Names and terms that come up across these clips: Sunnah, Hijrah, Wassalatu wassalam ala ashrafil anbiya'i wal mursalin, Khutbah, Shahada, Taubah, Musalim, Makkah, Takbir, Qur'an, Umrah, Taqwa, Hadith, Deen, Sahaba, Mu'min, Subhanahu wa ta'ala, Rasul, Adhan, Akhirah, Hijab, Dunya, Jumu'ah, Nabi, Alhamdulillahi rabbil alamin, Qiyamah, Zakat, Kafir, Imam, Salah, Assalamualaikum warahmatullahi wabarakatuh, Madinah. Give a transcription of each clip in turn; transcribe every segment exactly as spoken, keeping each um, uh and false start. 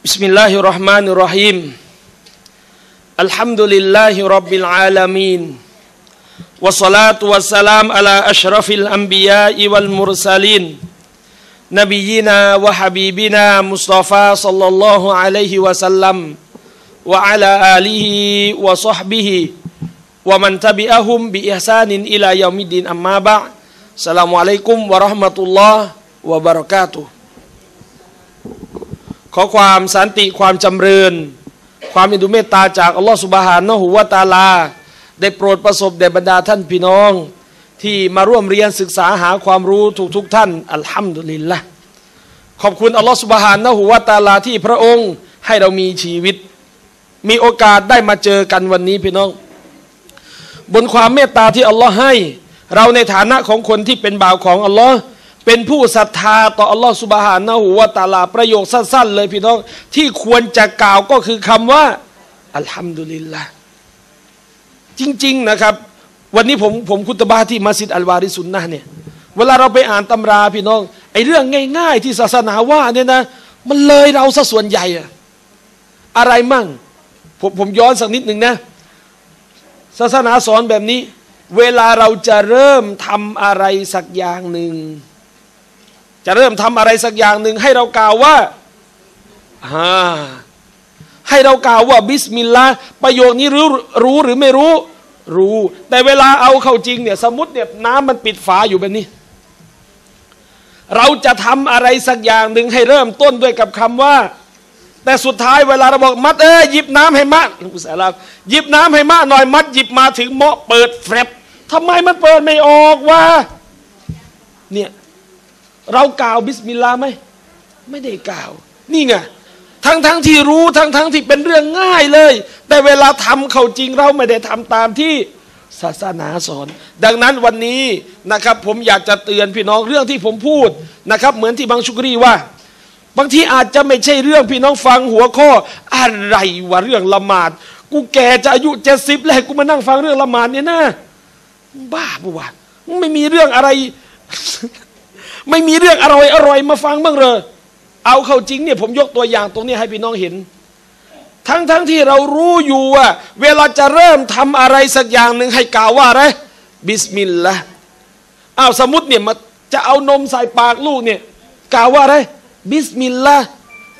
Bismillahirrahmanirrahim. Alhamdulillahi rabbil alamin. Wassalatu wassalam ala ashrafil anbiya'i wal mursalin. Nabiyyina wa habibina Mustafa sallallahu alaihi wasallam wa ala alihi wa sahbihi wa man tabi'ahum bi ihsanin ila yaumiddin amma ba'd. Assalamualaikum warahmatullahi wabarakatuh.ขอความสันติความจำเริญความเมตตาเมตตาจากอัลลอฮฺซุบฮานะฮูวะตะอาลาได้โปรดประสบแด่บรรดาท่านพี่น้องที่มาร่วมเรียนศึกษาหาความรู้ทุกทุกท่านอัลฮัมดุลิลละห์ขอบคุณอัลลอฮฺซุบฮานะฮูวะตะอาลาที่พระองค์ให้เรามีชีวิตมีโอกาสได้มาเจอกันวันนี้พี่น้องบนความเมตตาที่อัลลอฮฺให้เราในฐานะของคนที่เป็นบ่าวของอัลลอฮฺเป็นผู้ศรัทธาต่ออัลลอฮฺซุบฮานะฮูวะตะอาลาประโยคสั้นๆเลยพี่น้องที่ควรจะกล่าวก็คือคำว่าอัลฮัมดุลิลละห์จริงๆนะครับวันนี้ผมผมคุตบะห์ที่มัสยิดอัลวาริซุนนะห์เนี่ยเวลาเราไปอ่านตำราพี่น้องไอ้เรื่องง่ายๆที่ศาสนาว่าเนี่ยนะมันเลยเราซะส่วนใหญ่อะอะไรมั่งผมผมย้อนสักนิดหนึ่งนะศาสนาสอนแบบนี้เวลาเราจะเริ่มทำอะไรสักอย่างหนึ่งจะเริ่มทำอะไรสักอย่างหนึ่งให้เรากล่าวว่าให้เรากล่าวว่าบิสมิลลาห์ประโยคนี้รู้รู้หรือไม่รู้รู้แต่เวลาเอาเข้าจริงเนี่ยสมมติเนี่ยน้ำมันปิดฝาอยู่แบบนี้เราจะทำอะไรสักอย่างหนึ่งให้เริ่มต้นด้วยกับคำว่าแต่สุดท้ายเวลาเราบอกมัดเอ้ยหยิบน้ำให้มะอุสาลาหยิบน้ำให้มะหน่อยมัดหยิบมาถึงหม้อเปิดแฟบทำไมมันเปิดไม่ออกวะเนี่ยเรากล่าวบิสมิลลาห์ไหมไม่ได้กล่าวนี่ไงทั้งทั้งที่รู้ทั้งทั้งที่เป็นเรื่องง่ายเลยแต่เวลาทำเขาจริงเราไม่ได้ทำตามที่ศาสนาสอนดังนั้นวันนี้นะครับผมอยากจะเตือนพี่น้องเรื่องที่ผมพูดนะครับเหมือนที่บางชุกรีว่าบางทีอาจจะไม่ใช่เรื่องพี่น้องฟังหัวข้ออะไรวะเรื่องละหมาดกูแก่จะอายุเจ็ดสิบแล้วกูมานั่งฟังเรื่องละหมาดเนี่ยนะบ้าบุบไม่มีเรื่องอะไรไม่มีเรื่องอร่อยอร่อยมาฟังบ้างเลยเอาเข้าจริงเนี่ยผมยกตัวอย่างตรงนี้ให้พี่น้องเห็นทั้งๆ ท, ที่เรารู้อยู่ว่าเวลาจะเริ่มทำอะไรสักอย่างหนึ่งให้กล่าวว่าอะไรบิสมิลลาห์อ้าวสมมติเนี่ยมาจะเอานมใส่ปากลูกเนี่ยกล่าวว่าอะไรบิสมิลลาห์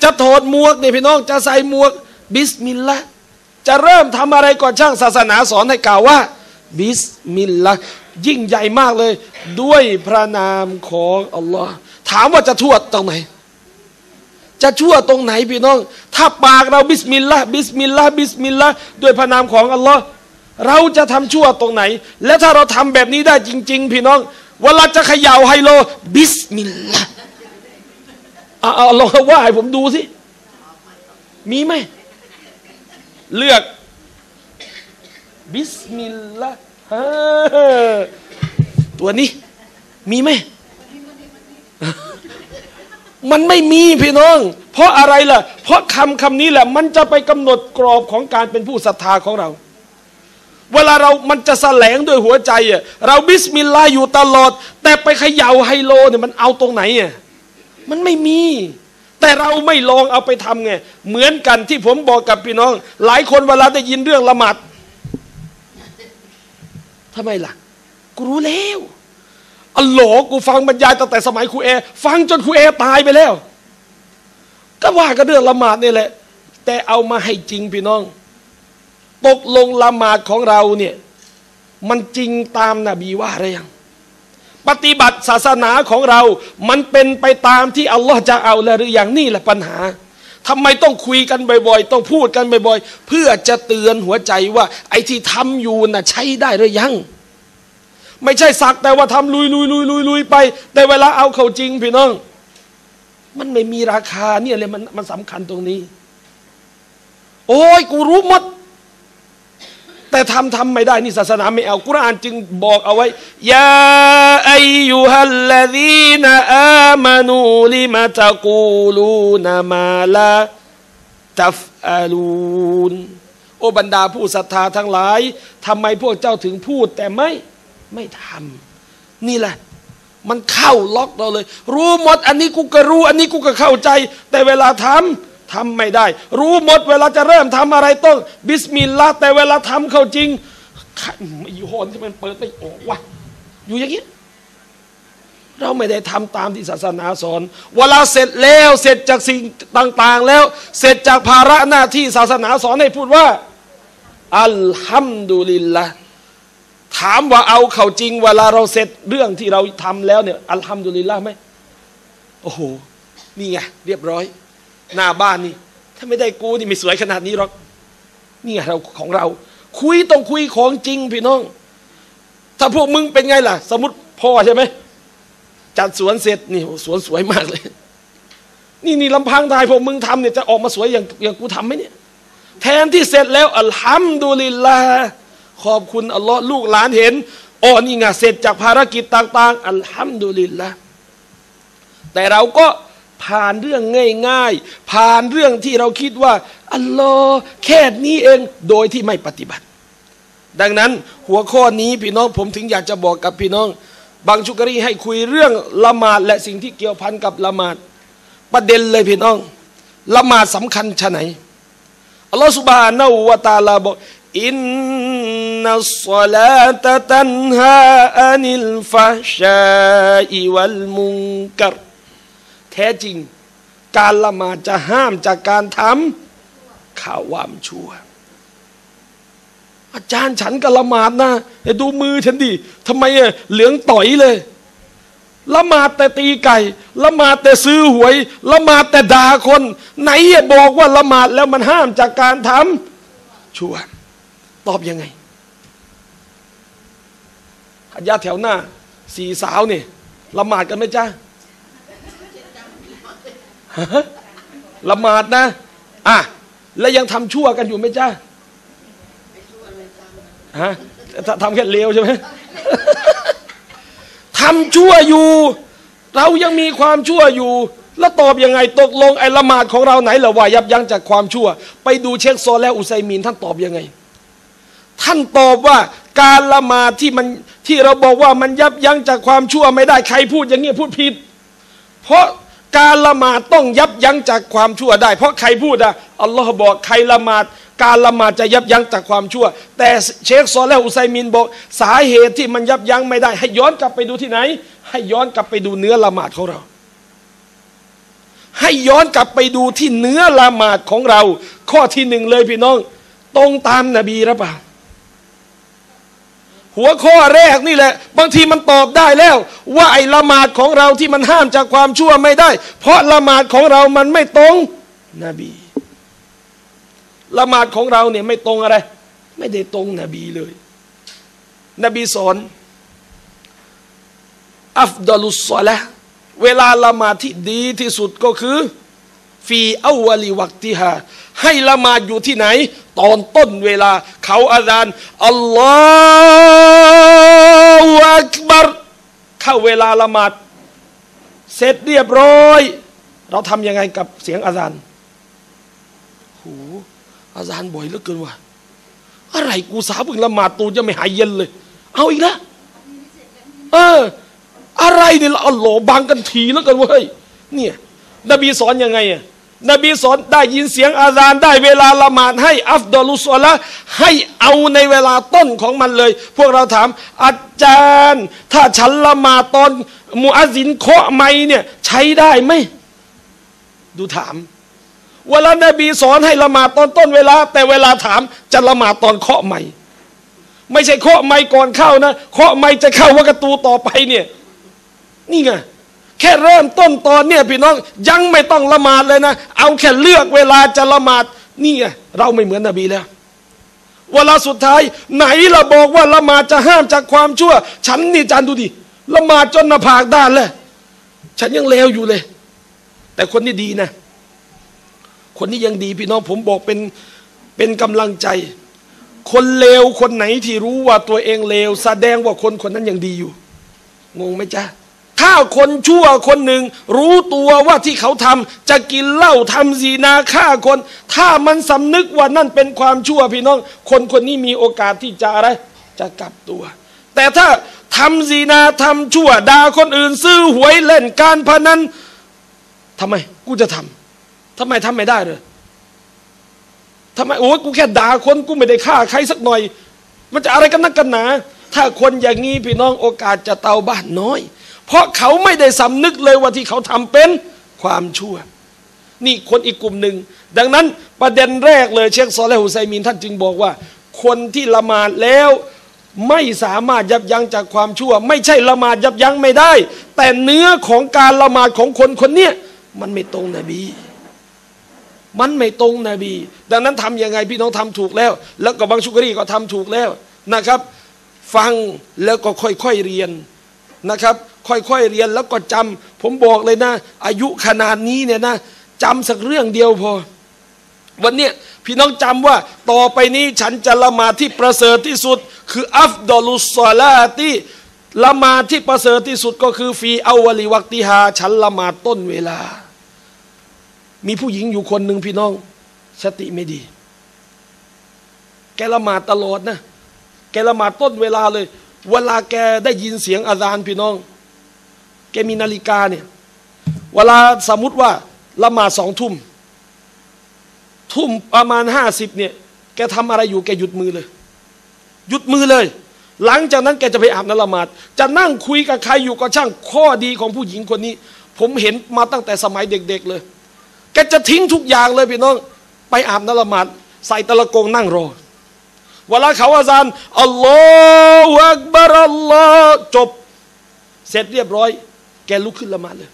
จะถอดหมวกเนี่ยพี่น้องจะใส่หมวกบิสมิลลาห์จะเริ่มทำอะไรก่อนช่างศาสนาสอนให้กล่าวว่าบิสมิลลาห์ยิ่งใหญ่มากเลยด้วยพระนามของอัลลอฮ์ถามว่าจะชั่วตรงไหนจะชั่วตรงไหนพี่น้องถ้าปากเราบิสมิลลาห์บิสมิลลาห์บิสมิลลาห์ด้วยพระนามของอัลลอฮ์เราจะทำชั่วตรงไหนและถ้าเราทำแบบนี้ได้จริงๆพี่น้องเวลาจะเขย่าไฮโลบิสมิลลาห์เอาเอาลองว่าให้ผมดูสิมีไหมเลือกบิสมิลลาห์ตัวนี้มีไหมมันไม่มีพี่น้องเพราะอะไรล่ะเพราะคำคำนี้แหละมันจะไปกำหนดกรอบของการเป็นผู้ศรัทธาของเราเวลาเรามันจะแสลงด้วยหัวใจอ่ะเราบิสมิลลาห์อยู่ตลอดแต่ไปเขย่าไฮโลเนี่ยมันเอาตรงไหนอ่ะมันไม่มีแต่เราไม่ลองเอาไปทำไงเหมือนกันที่ผมบอกกับพี่น้องหลายคนเวลาได้ยินเรื่องละหมาดทำไมล่ะกูรู้แล้วอัลลอฮ์กูฟังบรรยายตั้งแต่สมัยครูแอร์ฟังจนครูแอร์ตายไปแล้วก็ว่ากันเรื่องละหมาดนี่แหละแต่เอามาให้จริงพี่น้องตกลงละหมาดของเราเนี่ยมันจริงตามนบีว่าหรือยังปฏิบัติศาสนาของเรามันเป็นไปตามที่อัลลอฮ์จะเอาแล้วหรือยังนี่แหละปัญหาทำไมต้องคุยกันบ่อยๆต้องพูดกันบ่อยๆเพื่อจะเตือนหัวใจว่าไอ้ที่ทำอยู่น่ะใช้ได้หรือยังไม่ใช่สักแต่ว่าทำลุยๆๆๆๆไปแต่เวลาเอาเข้าจริงพี่น้องมันไม่มีราคาเนี่ยเลยมันมันสำคัญตรงนี้โอ้ยกูรู้หมดแต่ทำทำไม่ได้นี่ศาสนาไม่เอากุรอานจึงบอกเอาไว้ยาอัยยูฮัลลซีนอามานูลิมาตะกูลูนามาลาตัฟอาลูนโอบรรดาผู้ศรัทธาทั้งหลายทำไมพวกเจ้าถึงพูดแต่ไม่ไม่ทำนี่แหละมันเข้าล็อกเราเลยรู้หมดอันนี้กูก็รู้อันนี้กูก็เข้าใจแต่เวลาทำ ทำไม่ได้รู้หมดเวลาจะเริ่มทำอะไรต้องบิสมิลลาห์แต่เวลาทำเขาจริงอีโหนที่มันเปิดไม่ออกวะอยู่อย่างนี้เราไม่ได้ทำตามที่ศาสนาสอนเวลาเสร็จแล้วเสร็จจากสิ่งต่างๆแล้วเสร็จจากภาระหน้าที่ศาสนาสอนให้พูดว่าอัลฮัมดุลิลละถามว่าเอาเขาจริงเวลาเราเสร็จเรื่องที่เราทำแล้วเนี่ยอัลฮัมดุลิลละไหมโอ้โหนี่ไงเรียบร้อยหน้าบ้านนี่ถ้าไม่ได้กูนี่ไม่สวยขนาดนี้หรอกนี่ไงเราของเราคุยต้องคุยของจริงพี่น้องถ้าพวกมึงเป็นไงล่ะสมมติพ่อใช่ไหมจัดสวนเสร็จนี่สวนสวยมากเลยนี่นี่ลำพังทายพวกมึงทำเนี่ยจะออกมาสวยอย่างอย่างกูทำไหมเนี่ยแทนที่เสร็จแล้วอัลฮัมดุลิลลาห์ขอบคุณอัลลอฮ์ลูกหลานเห็นอ๋อนี่ไงเสร็จจากภารกิจต่างๆอัลฮัมดุลิลลาห์แต่เราก็ผ่านเรื่องง่ายๆผ่านเรื่องที่เราคิดว่าอัลลอฮ์แค่นี้เองโดยที่ไม่ปฏิบัติดังนั้นหัวข้อนี้พี่น้องผมถึงอยากจะบอกกับพี่น้องบางชุกรีให้คุยเรื่องละหมาดและสิ่งที่เกี่ยวพันกับละหมาดประเด็นเลยพี่น้องละหมาดสำคัญชะไหนอัลลอฮฺซุบฮานะฮูวะตะอาลาบอกอินนัสศอลาตะตันฮาอานิลฟะฮชาอิวัลมุนกัรแท้จริงการละหมาดจะห้ามจากการทำข่าวความชั่วอาจารย์ฉันก็ละหมาดนะแต่ดูมือฉันดิทำไมอะเหลืองต่อยเลยละหมาดแต่ตีไก่ละหมาดแต่ซื้อหวยละหมาดแต่ด่าคนไหนอะบอกว่าละหมาดแล้วมันห้ามจากการทำชั่วตอบยังไงขยะแถวหน้าสี่สาวนี่ละหมาดกันไหมจ๊ะละหมาดนะอ่ะแล้วยังทำชั่วกันอยู่ไหมจ๊ะฮะทำแค่เลวใช่ไหม ทำชั่วอยู่เรายังมีความชั่วอยู่แล้วตอบยังไงตกลงไอ้ละหมาดของเราไหนล่ะว่ายับยั้งจากความชั่วไปดูเช็คโซและอุไซมีนท่านตอบยังไงท่านตอบว่าการละหมาดที่มันที่เราบอกว่ามันยับยั้งจากความชั่วไม่ได้ใครพูดอย่างนี้พูดผิดเพราะการละหมาดต้องยับยั้งจากความชั่วได้เพราะใครพูดอ่ะอัลลอฮ์บอกใครละหมาดการละหมาดจะยับยั้งจากความชั่วแต่เชคซอและฮุไซมินบอกสาเหตุที่มันยับยั้งไม่ได้ให้ย้อนกลับไปดูที่ไหนให้ย้อนกลับไปดูเนื้อละหมาดของเราให้ย้อนกลับไปดูที่เนื้อละหมาดของเราข้อที่หนึ่งเลยพี่น้องตรงตามนบีหรือเปล่าหัวข้อแรกนี่แหละบางทีมันตอบได้แล้วว่าไอ้ละหมาดของเราที่มันห้ามจากความชั่วไม่ได้เพราะละหมาดของเรามันไม่ตรงนบีละหมาดของเราเนี่ยไม่ตรงอะไรไม่ได้ตรงนบีเลยนบีสอนอัฟดอลุสซอละห์เวลาละหมาดที่ดีที่สุดก็คือฟีอัวลิวักติฮาให้ละหมาดอยู่ที่ไหนตอนต้นเวลาเขาอาซานอัลลอฮฺอักบัรเข้าเวลาละหมาดเสร็จเรียบร้อยเราทำยังไงกับเสียงอาซานโหอาซานบ่อยเหลือเกินว่ะอะไรกูสาบึงละหมาดตูจะไม่หายเย็นเลยเอาอีกแล้วเอออะไรเนี่ยอัลลอฮฺบังกันทีเหลือเกินเว้ยเนี่ยนบีสอนยังไงอะนบีสอนได้ยินเสียงอาซานได้เวลาละหมาดให้อัฟดอลุสซอละห์ให้เอาในเวลาต้นของมันเลยพวกเราถามอาจารย์ถ้าฉันละหมาดตอนมุอัซซินเคาะไมค์เนี่ยใช้ได้ไหมดูถามเวลานบีสอนให้ละหมาดตอนต้นเวลาแต่เวลาถามจะละหมาดตอนเคาะไมค์ไม่ใช่เคาะไมค์ก่อนเข้านะเคาะไมค์จะเข้าวักตูต่อไปเนี่ยนี่ไงแค่เริ่มต้นตอนเนี่ยพี่น้องยังไม่ต้องละหมาดเลยนะเอาแค่เลือกเวลาจะละหมาดนี่ไงเราไม่เหมือนนบีแล้วเวลาสุดท้ายไหนละบอกว่าละหมาดจะห้ามจากความชั่วฉันนี่จานดูดิละหมาดจนหน้าผากด้านเลยฉันยังเลวอยู่เลยแต่คนนี้ดีนะคนนี้ยังดีพี่น้องผมบอกเป็นเป็นกำลังใจคนเลวคนไหนที่รู้ว่าตัวเองเลวแสดงว่าคนคนนั้นยังดีอยู่งงไหมจ๊ะถ้าคนชั่วคนหนึ่งรู้ตัวว่าที่เขาทำจะกินเหล้าทำซีนาฆ่าคนถ้ามันสำนึกว่านั่นเป็นความชั่วพี่น้องคนคนนี้มีโอกาสที่จะอะไรจะกลับตัวแต่ถ้าทำซีนาทำชั่วด่าคนอื่นซื้อหวยเล่นการพนันทำไมกูจะท ทำไมทำไม่ได้เลยทำไมโอ้ยกูแค่ด่าคนกูไม่ได้ฆ่าใครสักหน่อยมันจะอะไรกันนักกันหนาถ้าคนอย่างนี้พี่น้องโอกาสจะเตาบ้านน้อยเพราะเขาไม่ได้สำนึกเลยว่าที่เขาทำเป็นความชั่วนี่คนอีกกลุ่มหนึ่งดังนั้นประเด็นแรกเลยเชคซอเลห์ หุไซมีนท่านจึงบอกว่าคนที่ละหมาดแล้วไม่สามารถยับยั้งจากความชั่วไม่ใช่ละหมาดยับยั้งไม่ได้แต่เนื้อของการละหมาดของคนคนนี้มันไม่ตรงนบีมันไม่ตรงนบีดังนั้นทำยังไงพี่น้องทำถูกแล้วแล้วก็บางชุกรีก็ทำถูกแล้วนะครับฟังแล้วก็ค่อยๆเรียนนะครับค่อยๆเรียนแล้วก็จำผมบอกเลยนะอายุขนาดนี้เนี่ยนะจำสักเรื่องเดียวพอวันนี้พี่น้องจำว่าต่อไปนี้ฉันจะละหมาดที่ประเสริฐที่สุดคืออัฟดอลุสซอลาติละหมาดที่ประเสริฐที่สุดก็คือฟีอาวลิวักติฮาฉันละหมาดต้นเวลามีผู้หญิงอยู่คนหนึ่งพี่น้องสติไม่ดีแกละหมาดตลอดนะแกละหมาดต้นเวลาเลยเวลาแกได้ยินเสียงอาซานพี่น้องแกมีนาฬิกาเนี่ยเวลาสมมุติว่าละหมาดสองทุ่มทุ่มประมาณห้าสิบเนี่ยแกทำอะไรอยู่แกหยุดมือเลยหยุดมือเลยหลังจากนั้นแกจะไปอาบน้ำละหมาดจะนั่งคุยกับใครอยู่ก็ช่างข้อดีของผู้หญิงคนนี้ผมเห็นมาตั้งแต่สมัยเด็กๆเลยแกจะทิ้งทุกอย่างเลยพี่น้องไปอาบน้ำละหมาดใส่ตะละกงนั่งรอเวลาเขาอาซานอัลลอฮฺอักบาร์อัลลอฮฺจบเสร็จเรียบร้อยแกลุกขึ้นละหมาดเลย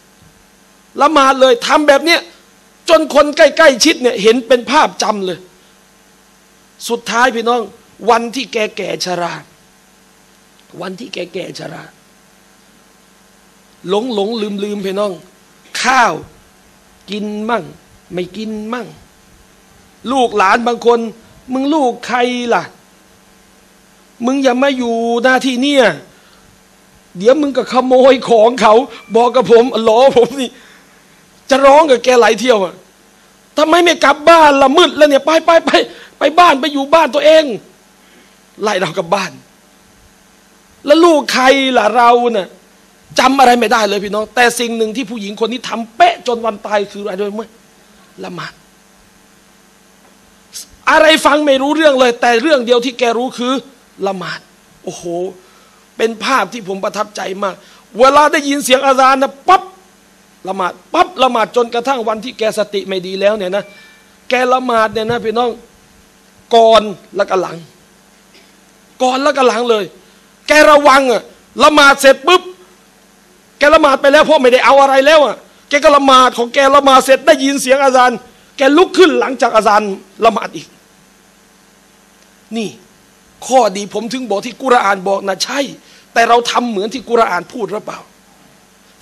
ละหมาดเลยทำแบบเนี้ยจนคนใกล้ๆชิดเนี่ยเห็นเป็นภาพจำเลยสุดท้ายพี่น้องวันที่แกแก่ชราวันที่แกแก่ชราหลงหลงลืมลืมพี่น้องข้าวกินมั่งไม่กินมั่งลูกหลานบางคนมึงลูกใครล่ะมึงอย่ามาอยู่หน้าที่เนี่ยเดี๋ยวมึงก็ขโมยของเขาบอกกับผมหลอผมนี่จะร้องกับแกหลายเที่ยวอะทำไมไม่กลับบ้านละมืดแล้วเนี่ยไปไปไปไปบ้านไปอยู่บ้านตัวเองไล่เรากลับบ้านแล้วลูกใครล่ะเราเนี่ยจำอะไรไม่ได้เลยพี่น้องแต่สิ่งหนึ่งที่ผู้หญิงคนนี้ทำเป๊ะจนวันตายคืออะไรด้วยมั้ยละหมาดอะไรฟังไม่รู้เรื่องเลยแต่เรื่องเดียวที่แกรู้คือละหมาดโอ้โหเป็นภาพที่ผมประทับใจมากเวลาได้ยินเสียงอาซานนะปั๊บละหมาดปั๊บละหมาดจนกระทั่งวันที่แกสติไม่ดีแล้วเนี่ยนะแกละหมาดเนี่ยนะพี่น้องก่อนและก็หลังก่อนและก็หลังเลยแกระวังอะละหมาดเสร็จปุ๊บแกละหมาดไปแล้วเพราะไม่ได้เอาอะไรแล้วอะแกก็ละหมาดของแกละหมาดเสร็จได้ยินเสียงอาซานแกลุกขึ้นหลังจากอาซานละหมาดอีกนี่ข้อดีผมถึงบอกที่กุรอานบอกนะใช่แต่เราทำเหมือนที่กุรอานพูดหรือเปล่า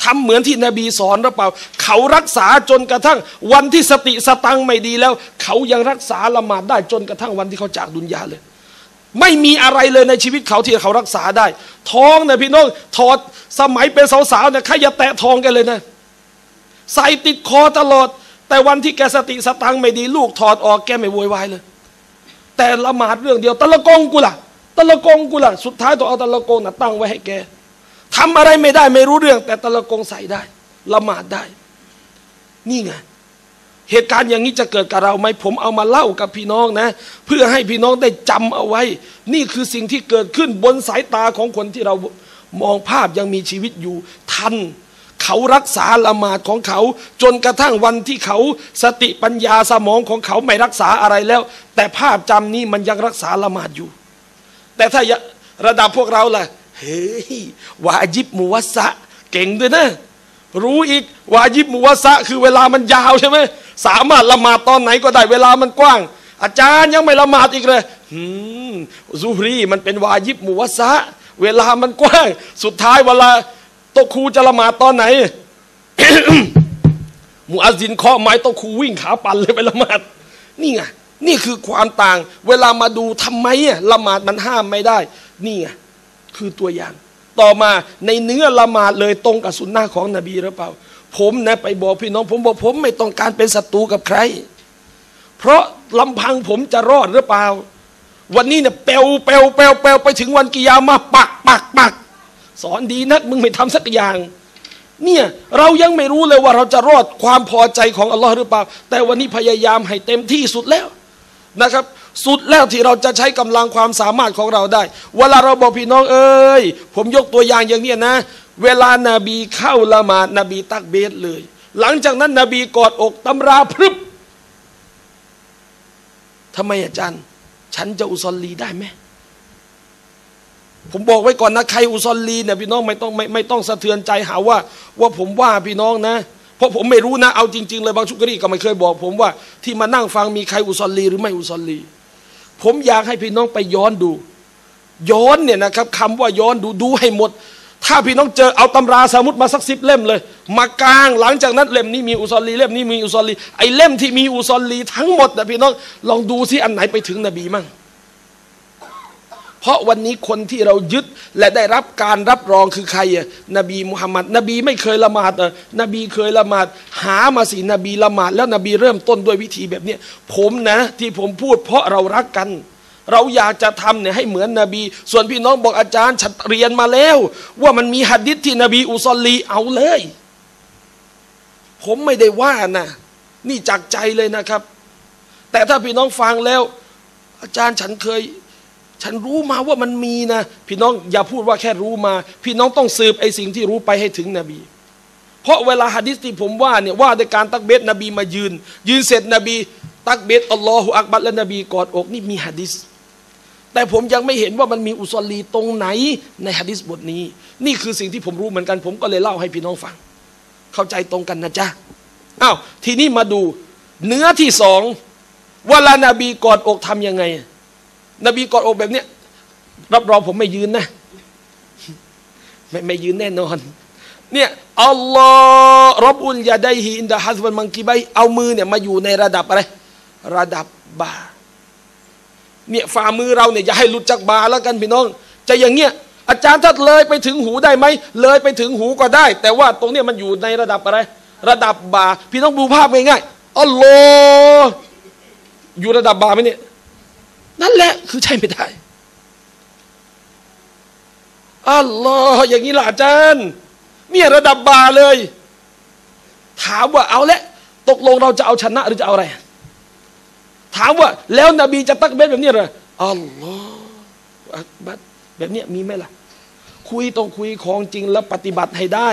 ทำเหมือนที่นบีสอนหรือเปล่าเขารักษาจนกระทั่งวันที่สติสตังไม่ดีแล้วเขายังรักษาละหมาดได้จนกระทั่งวันที่เขาจากดุนยาเลยไม่มีอะไรเลยในชีวิตเขาที่เขารักษาได้ท้องนะพี่น้องถอดสมัยเป็นสาวๆเนี่ยใครอย่าแตะท้องกันเลยนะใส่ติดคอตลอดแต่วันที่แกสติสตังไม่ดีลูกถอดออกแกไม่โวยวายเลยแต่ละหมาดเรื่องเดียวตะละกงกูล่ะตะละกงกูล่ะสุดท้ายต้องเอาตะละกงน่ะตั้งไว้ให้แกทำอะไรไม่ได้ไม่รู้เรื่องแต่ตะละกงใส่ได้ละหมาดได้นี่ไงเหตุการณ์อย่างนี้จะเกิดกับเราไหมผมเอามาเล่ากับพี่น้องนะเพื่อให้พี่น้องได้จำเอาไว้นี่คือสิ่งที่เกิดขึ้นบนสายตาของคนที่เรามองภาพยังมีชีวิตอยู่ทันเขารักษาละหมาดของเขาจนกระทั่งวันที่เขาสติปัญญาสมองของเขาไม่รักษาอะไรแล้วแต่ภาพจำนี้มันยังรักษาละหมาดอยู่แต่ถ้าระดับพวกเราล่ะเฮ้ยวาญิบมุวัสสะเก่งด้วยนะรู้อีกวาญิบมุวัสสะคือเวลามันยาวใช่ไหมสามารถละหมาดตอนไหนก็ได้เวลามันกว้างอาจารย์ยังไม่ละหมาดอีกเลยอืมซูฮรีมันเป็นวาญิบมุวัสสะเวลามันกว้างสุดท้ายเวลาโตครูจะละหมาดตอนไหน มุอัซซินเคาะไม้โตครูวิ่งขาปั่นเลยไปละหมาดนี่ไงนี่คือความต่างเวลามาดูทำไมอ่ะละหมาดมันห้ามไม่ได้นี่ไงคือตัวอย่างต่อมาในเนื้อละหมาดเลยตรงกับสุนนะของนบีหรือเปล่าผมนะไปบอกพี่น้องผมบอกผมไม่ต้องการเป็นศัตรูกับใครเพราะลำพังผมจะรอดหรือเปล่าวันนี้เนี่ยเปลวเปลวเปลวเปลวไปถึงวันกิยามะปักปักปักสอนดีนักมึงไม่ทำสักอย่าง เนี่ยเรายังไม่รู้เลยว่าเราจะรอดความพอใจของอัลลอฮ์หรือเปล่าแต่วันนี้พยายามให้เต็มที่สุดแล้วนะครับสุดแล้วที่เราจะใช้กำลังความสามารถของเราได้เวลาเราบอกพี่น้องเอ้ยผมยกตัวอย่างอย่างเนี้ยนะเวลานาบีเข้าละหมาดนบีตักเบสเลยหลังจากนั้นนบีกอดอกตำราพรึบทำไมอาจารย์ฉันจะอุซอลลีได้ไหมผมบอกไว้ก่อนนะใครอุซอลลีเนี่ยพี่น้องไม่ต้องไม่ไม่ต้องสะเทือนใจหาว่าว่าผมว่าพี่น้องนะเพราะผมไม่รู้นะเอาจริงๆเลยบางชุกรีก็ไม่เคยบอกผมว่าที่มานั่งฟังมีใครอุซอลลีหรือไม่อุซอลลีผมอยากให้พี่น้องไปย้อนดูย้อนเนี่ยนะครับคำว่าย้อนดูดูให้หมดถ้าพี่น้องเจอเอาตำราสมุดมาสักสิบเล่มเลยมากางหลังจากนั้นเล่มนี้มีอุซอลลีเล่มนี้มีอุซอลลีไอ้เล่มที่มีอุซอลลีทั้งหมดนะพี่น้องลองดูสิอันไหนไปถึงนบีมั่งเพราะวันนี้คนที่เรายึดและได้รับการรับรองคือใครอ่ะนบีมุฮัมมัดนบีไม่เคยละหมาดอ่ะนบีเคยละหมาดหามาสินบีละหมาดแล้วนบีเริ่มต้นด้วยวิธีแบบนี้ผมนะที่ผมพูดเพราะเรารักกันเราอยากจะทำเนี่ยให้เหมือนนบีส่วนพี่น้องบอกอาจารย์ฉันเรียนมาแล้วว่ามันมีหะดีษที่นบีอุซอลลีเอาเลยผมไม่ได้ว่านะนี่จากใจเลยนะครับแต่ถ้าพี่น้องฟังแล้วอาจารย์ฉันเคยฉันรู้มาว่ามันมีนะพี่น้องอย่าพูดว่าแค่รู้มาพี่น้องต้องสืบไอ้สิ่งที่รู้ไปให้ถึงนบีเพราะเวลาหะดีษที่ผมว่าเนี่ยว่าในการตักเบสนบีมายืนยืนเสร็จนบีตักเบสอัลลอฮฺอักบัรและนบีกอดอกนี่มีหะดีษแต่ผมยังไม่เห็นว่ามันมีอุซอลลีตรงไหนในหะดีษบทนี้นี่คือสิ่งที่ผมรู้เหมือนกันผมก็เลยเล่าให้พี่น้องฟังเข้าใจตรงกันนะจ๊ะอ้าวทีนี้มาดูเนื้อที่สองเวลานบีกอดอกทำยังไงนบีกอดอกแบบเนี้ยรับรองผมไม่ยืนนะไม่ไม่ยืนแน่นอนเนี่ยอัลลอฮฺรับอุลยาไดฮิอินดะฮัซบันมังกีไบเอามือเนี่ยมาอยู่ในระดับอะไรระดับบ่าเนี่ยฝ่ามือเราเนี่ยอย่าให้หลุดจากบ่าแล้วกันพี่น้องจะอย่างเงี้ยอาจารย์ถ้าเลยไปถึงหูได้ไหมเลยไปถึงหูก็ได้แต่ว่าตรงเนี้ยมันอยู่ในระดับอะไรระดับบ่าพี่น้องดูภาพง่ายๆอัลลอฮฺอยู่ระดับบ่าไหมเนี่ยนั่นแหละคือใช่ไม่ได้อัลลอฮฺอย่างนี้ล่ะอาจารย์เนี่ยระดับบาเลยถามว่าเอาละตกลงเราจะเอาชนะหรือจะเอาอะไรถามว่าแล้วนบีจะตักเบสแบบนี้เหรออัลลอฮฺอักบัรแบบนี้มีไหมล่ะคุยต้องคุยของจริงแล้วปฏิบัติให้ได้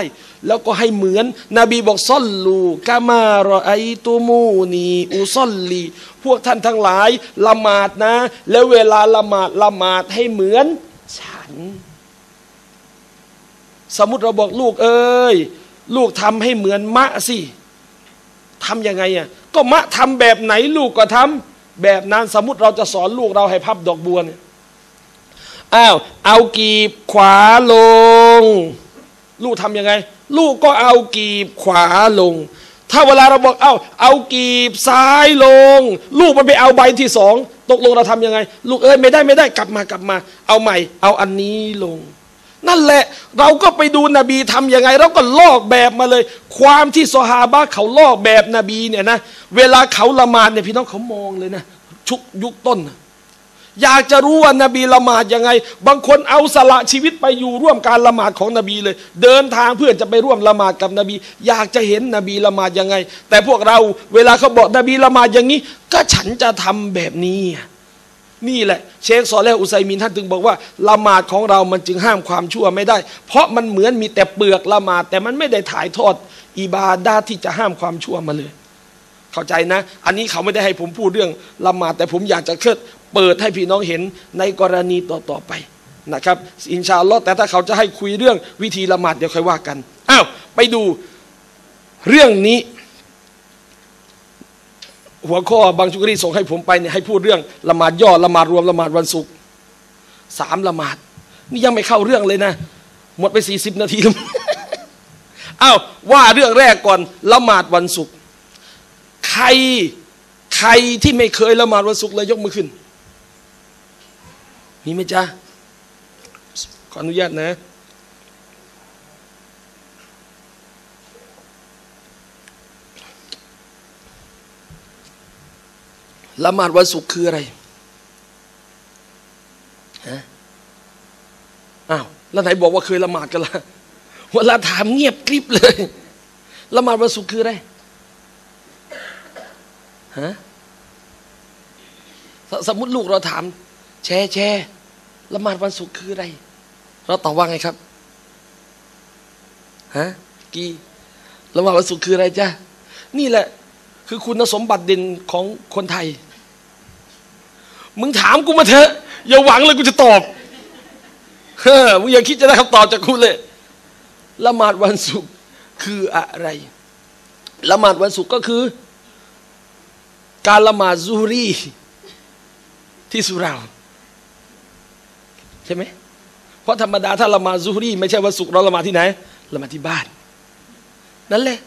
แล้วก็ให้เหมือนนบีบอกซอลลูกามารอไอตูมูนีอุซอลลีพวกท่านทั้งหลายละหมาดนะแล้วเวลาละหมาดละหมาดให้เหมือนฉันสมมุติเราบอกลูกเอ้ยลูกทำให้เหมือนมะสิทำยังไงอ่ะก็มะทำแบบไหนลูกก็ทำแบบนั้นสมมุติเราจะสอนลูกเราให้พับดอกบัวเนี่ยอ้าวเอากีบขวาลงลูกทำยังไงลูกก็เอากีบขวาลงถ้าเวลาเราบอกเอาเอากีบซ้ายลงลูกมันไปเอาใบที่สองตกลงเราทำยังไงลูกเอ้ยไม่ได้ไม่ได้กลับมากลับมาเอาใหม่เอาอันนี้ลงนั่นแหละเราก็ไปดูนบีทำยังไงเราก็ลอกแบบมาเลยความที่ซอฮาบะเขาลอกแบบนบีเนี่ยนะเวลาเขาละหมาดเนี่ยพี่น้องเขามองเลยนะชุกยุคต้นอยากจะรู้ว่านบีละหมาดยังไงบางคนเอาสละชีวิตไปอยู่ร่วมการละหมาดของนบีเลยเดินทางเพื่อจะไปร่วมละหมาดกับนบีอยากจะเห็นนบีละหมาดยังไงแต่พวกเราเวลาเขาบอกนบีละหมาดอย่างนี้ก็ฉันจะทำแบบนี้นี่แหละเชคซอเลห์อุไซมินท่านถึงบอกว่าละหมาดของเรามันจึงห้ามความชั่วไม่ได้เพราะมันเหมือนมีแต่เปลือกละหมาดแต่มันไม่ได้ถ่ายทอดอิบาดะห์ที่จะห้ามความชั่วมาเลยเข้าใจนะอันนี้เขาไม่ได้ให้ผมพูดเรื่องละหมาดแต่ผมอยากจะเคลื่อนเปิดให้พี่น้องเห็นในกรณีต่อๆไปนะครับอินชาอัลลอฮ์แต่ถ้าเขาจะให้คุยเรื่องวิธีละหมาดเดี๋ยวค่อยว่ากันอ้าวไปดูเรื่องนี้หัวข้อบางชุกรีส่งให้ผมไปเนี่ยให้พูดเรื่องละหมาดย่อละหมาดรวมละหมาดวันศุกร์สามละหมาดนี่ยังไม่เข้าเรื่องเลยนะหมดไปสี่สิบนาทีแล้วอ้าวว่าเรื่องแรกก่อนละหมาดวันศุกร์ใครใครที่ไม่เคยละหมาดวันศุกร์เลยยกมือขึ้นมีไหมจ๊ะขออนุญาตนะละหมาดวันศุกร์คืออะไรฮะอ้าวแล้วไหนบอกว่าเคยละหมาดกันล่ะ เวลาถามเงียบกริบเลยละหมาดวันศุกร์คืออะไรฮะสมมติลูกเราถามแชร์แชร์ละหมาดวันศุกร์คืออะไรเราตอบว่าไงครับฮะกี่ละหมาดวันศุกร์คืออะไรจ้ะนี่แหละคือคุณสมบัติเด่นของคนไทยมึงถามกูมาเถอะอย่าหวังเลยกูจะตอบเฮ้อมึงอย่าคิดจะได้คำตอบจากกูเลยละหมาดวันศุกร์คืออะไรละหมาดวันศุกร์ก็คือการละหมาดซูรีที่สุเหร่าใช่ไหมเพราะธรรมดาถ้าละหมาดซูรีไม่ใช่วันศุกร์เราละหมาดที่ไหนละหมาดที่บ้านนั่นแหละ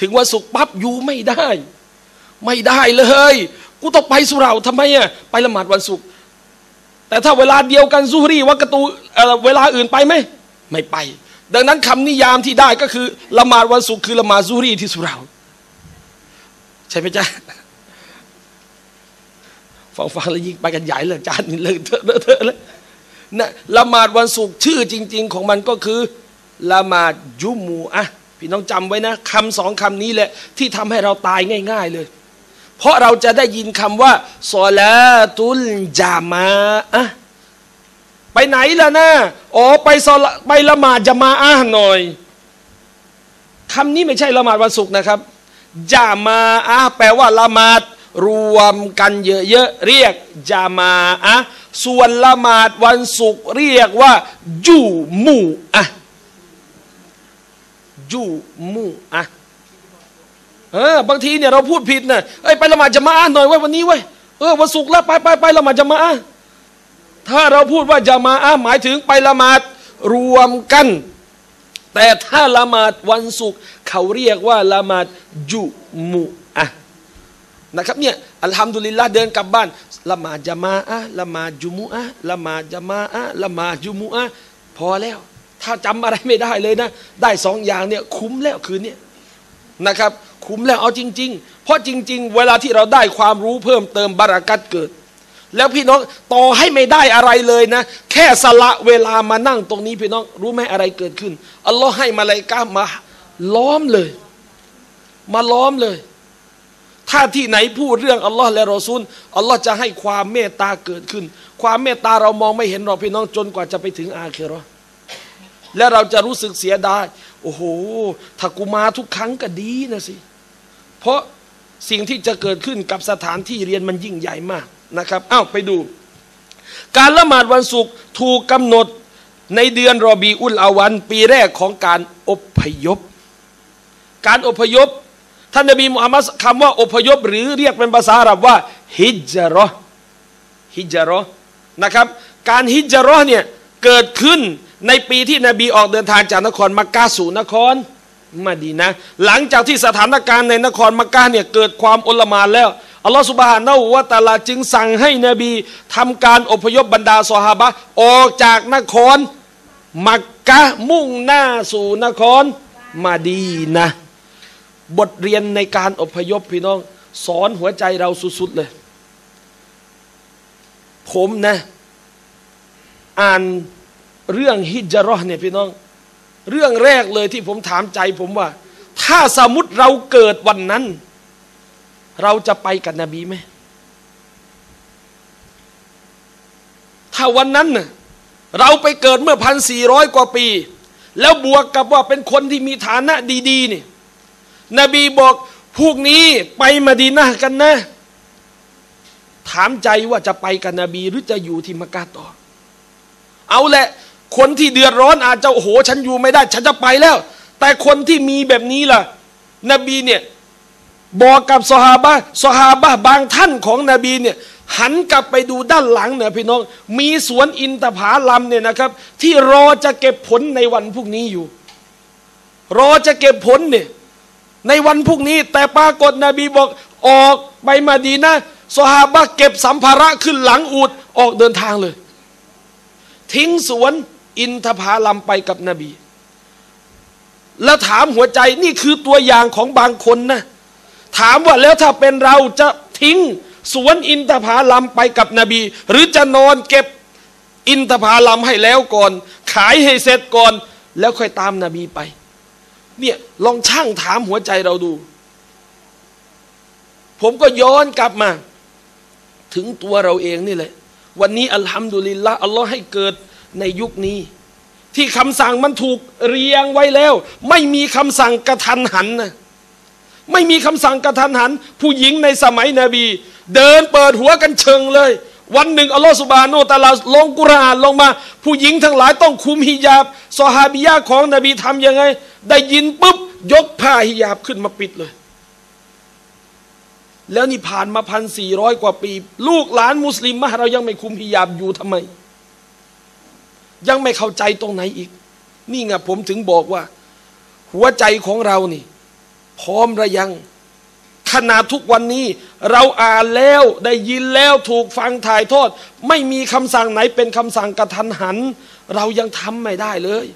ถึงวันศุกร์ปั๊บอยู่ไม่ได้ไม่ได้เลยกูต้องไปสุเหร่าทำไมอ่ะไปละหมาดวันศุกร์แต่ถ้าเวลาเดียวกันซูรีวักกะตูเวลาอื่นไปไหมไม่ไปดังนั้นคำนิยามที่ได้ก็คือละหมาดวันศุกร์คือละหมาดซูรีที่สุเหร่าใช่ไหมจ๊ะฟังฟังแล้วยิ่งไปกันใหญ่เลยจานนี่เลยเถอะเถอะเลยนะละหมาดวันศุกร์ชื่อจริงๆของมันก็คือละหมาดยุมูอะพี่น้องจำไว้นะคำสองคำนี้แหละที่ทำให้เราตายง่ายๆเลยเพราะเราจะได้ยินคำว่าศอลาตุลญะมาอะห์ไปไหนล่ะนะอ๋อไปศอลาไปละหมาดญะมาอะห์หน่อยคำนี้ไม่ใช่ละหมาดวันศุกร์นะครับญะมาอะห์แปลว่าละหมาดรวมกันเยอะๆเรียกญะมาอะห์ส่วนละหมาดวันศุกร์เรียกว่าจุมูอะห์จุมูอะห์เออบางทีเนี่ยเราพูดผิดนะเอ้ยไปละหมาดญะมาอะห์หน่อยไว้วันนี้ไว้เออวันศุกร์แล้วไปไปไปละหมาดญะมาอะห์ถ้าเราพูดว่าญะมาอะห์หมายถึงไปละหมาดรวมกันแต่ถ้าละหมาดวันศุกร์เขาเรียกว่าละหมาดจุมูอะห์นะครับเนี่ยอัลฮัมดุลิลละห์เดินกลับบ้านละหมาดญะมาอะห์ละหมาดจุมูอะห์ละหมาดญะมาอะห์ละหมาดจุมูอะห์พอแล้วถ้าจำอะไรไม่ได้เลยนะได้สองอย่างเนี่ยคุ้มแล้วคืนนี้นะครับคุ้มแล้วเอาจริงๆเพราะจริงๆเวลาที่เราได้ความรู้เพิ่มเติมบารอกัตเกิดแล้วพี่น้องต่อให้ไม่ได้อะไรเลยนะแค่สละเวลามานั่งตรงนี้พี่น้องรู้ไหมอะไรเกิดขึ้นอัลลอฮ์ให้มะลาอิกะฮ์มาล้อมเลยมาล้อมเลยถ้าที่ไหนพูดเรื่องอัลลอฮ์และรอซูลอัลลอฮ์จะให้ความเมตตาเกิดขึ้นความเมตตาเรามองไม่เห็นหรอกพี่น้องจนกว่าจะไปถึงอาคิเราะห์และเราจะรู้สึกเสียดายโอ้โหถ้ากูมาทุกครั้งก็ดีนะสิเพราะสิ่งที่จะเกิดขึ้นกับสถานที่เรียนมันยิ่งใหญ่มากนะครับอ้าวไปดูการละหมาดวันศุกร์ถูกกำหนดในเดือนรอบีอุลอาวัลปีแรกของการอพยพการอพยพท่านนบีมุฮัมมัดคำว่าอพยพหรือเรียกเป็นภาษาอาหรับว่าฮิจเราะห์ฮิจเราะห์นะครับการฮิจเราะห์เนี่ยเกิดขึ้นในปีที่นบีออกเดินทางจากนครมักกะฮ์สู่นครมะดีนะห์หลังจากที่สถานการณ์ในนครมักกะฮ์เนี่ยเกิดความโอลหม่านแล้วอัลลอฮฺซุบฮานะฮูวะตะอาลาจึงสั่งให้นบีทำการอพยพบรรดาซอฮาบะห์ออกจากนครมักกะฮ์มุ่งหน้าสู่นครมะดีนะห์บทเรียนในการอพยพพี่น้องสอนหัวใจเราสุดๆเลยผมนะอ่านเรื่องฮิจเราะห์เนี่ยพี่น้องเรื่องแรกเลยที่ผมถามใจผมว่าถ้าสมมุติเราเกิดวันนั้นเราจะไปกับนบีไหมถ้าวันนั้นน่ะเราไปเกิดเมื่อพันสี่ร้อยกว่าปีแล้วบวกกับว่าเป็นคนที่มีฐานะดีๆนี่นบีบอกพวกนี้ไปมะดีนะห์กันนะถามใจว่าจะไปกับนบีหรือจะอยู่ที่มักกะฮ์ต่อเอาแหละคนที่เดือดร้อนอาจจะโอ้โหฉันอยู่ไม่ได้ฉันจะไปแล้วแต่คนที่มีแบบนี้ล่ะนบีเนี่ยบอกกับซอฮาบะห์ซอฮาบะห์บางท่านของนบีเนี่ยหันกลับไปดูด้านหลังเนี่ยพี่น้องมีสวนอินทผลัมเนี่ยนะครับที่รอจะเก็บผลในวันพรุ่งนี้อยู่รอจะเก็บผลเนี่ยในวันพรุ่งนี้แต่ปรากฏนบีบอกออกไปมะดีนะห์ซอฮาบะห์เก็บสัมภาระขึ้นหลังอูฐออกเดินทางเลยทิ้งสวนอินทผลัมไปกับนบีแล้วถามหัวใจนี่คือตัวอย่างของบางคนนะถามว่าแล้วถ้าเป็นเราจะทิ้งสวนอินทผลัมไปกับนบีหรือจะนอนเก็บอินทผลัมให้แล้วก่อนขายให้เสร็จก่อน แล้วค่อยตามนบีไปเนี่ยลองช่างถามหัวใจเราดูผมก็ย้อนกลับมาถึงตัวเราเองนี่แหละวันนี้อัลฮัมดุลิลละอัลลอฮ์ให้เกิดในยุคนี้ที่คำสั่งมันถูกเรียงไว้แล้วไม่มีคำสั่งกระทันหันนะไม่มีคำสั่งกระทันหันผู้หญิงในสมัยนบีเดินเปิดหัวกันเชิงเลยวันหนึ่งอัลลอฮฺซุบฮานะฮูวะตะอาลาลงกุรอานลงมาผู้หญิงทั้งหลายต้องคุมฮิญาบซอฮาบิยะของนบีทำยังไงได้ยินปุ๊บยกผ้าฮิญาบขึ้นมาปิดเลยแล้วนี่ผ่านมาพันสี่ร้อยกว่าปีลูกหลานมุสลิมมาเรายังไม่คุมฮิญาบอยู่ทำไมยังไม่เข้าใจตรงไหนอีกนี่ไงผมถึงบอกว่าหัวใจของเรานี่พร้อมหรือยังขนาดทุกวันนี้เราอ่านแล้วได้ยินแล้วถูกฟังถ่ายทอดไม่มีคำสั่งไหนเป็นคำสั่งกระทันหันเรายังทำไม่ได้เลย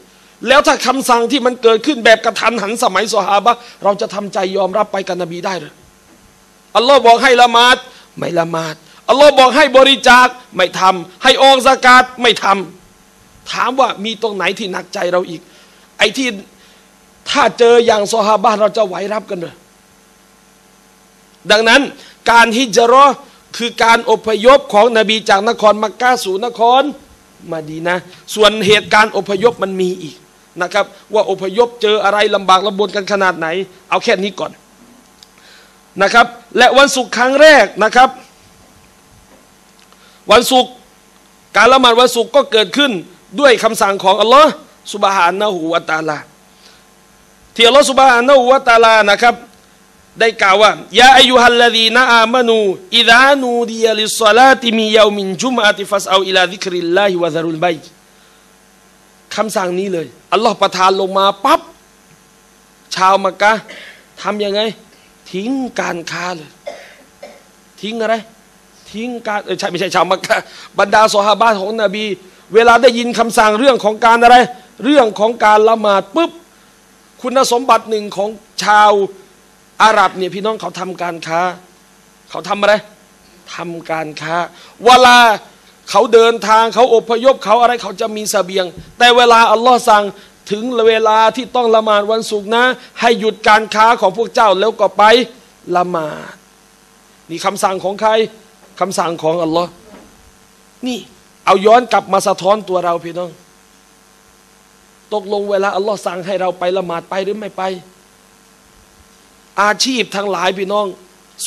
แล้วถ้าคำสั่งที่มันเกิดขึ้นแบบกระทันหันสมัยซอฮาบะเราจะทำใจยอมรับไปกับ นบีได้หรืออัลลอฮ์บอกให้ละหมาดไม่ละหมาดอัลลอฮ์บอกให้บริจาคไม่ทำให้ออกซะกาตไม่ทำถามว่ามีตรงไหนที่หนักใจเราอีกไอ้ที่ถ้าเจออย่างซอฮาบะเราจะไหวรับกันหรือดังนั้นการฮิจเราะห์คือการอพยพของนบีจากนครมักกะฮ์สู่นครมะดีนะห์ส่วนเหตุการณ์อพยพมันมีอีกนะครับว่าอพยพเจออะไรลำบากลำบนกันขนาดไหนเอาแค่นี้ก่อนนะครับและวันศุกร์ครั้งแรกนะครับวันศุกร์การละหมาดวันศุกร์ก็เกิดขึ้นด้วยคำสั่งของอัลลอฮ์ซุบฮานะฮูวะตะอาลาที่อัลลอฮ์ซุบฮานะฮูวะตะอาลานะครับได้กล่าวว่ายาอายุฮัลลาดีนะอามะนูอิดานูดียลิศศอลาติมิยาวมินจุมอะติฟัสเอาอิลาซิกริลลาฮิวะซะรุลบัยคำสั่งนี้เลยอัลลอฮ์ประทานลงมาปั๊บชาวมักกะฮ์ทำยังไงทิ้งการค้าเลยทิ้งอะไรทิ้งการเออใช่ไม่ใช่ชาวมักกะฮ์บรรดาซอฮาบะฮ์ของนบีเวลาได้ยินคำสั่งเรื่องของการอะไรเรื่องของการละหมาดปุ๊บคุณสมบัติหนึ่งของชาวอาหรับเนี่ยพี่น้องเขาทำการค้าเขาทำอะไรทำการค้าเวลาเขาเดินทางเขาอพยพเขาอะไรเขาจะมีเสบียงแต่เวลาอัลลอฮ์สั่งถึงเวลาที่ต้องละหมาดวันศุกร์นะให้หยุดการค้าของพวกเจ้าแล้วก็ไปละหมาดนี่คำสั่งของใครคำสั่งของอัลลอฮ์นี่เอาย้อนกลับมาสะท้อนตัวเราพี่น้องตกลงเวลาอัลลอฮ์สั่งให้เราไปละหมาดไปหรือไม่ไปอาชีพทั้งหลายพี่น้อง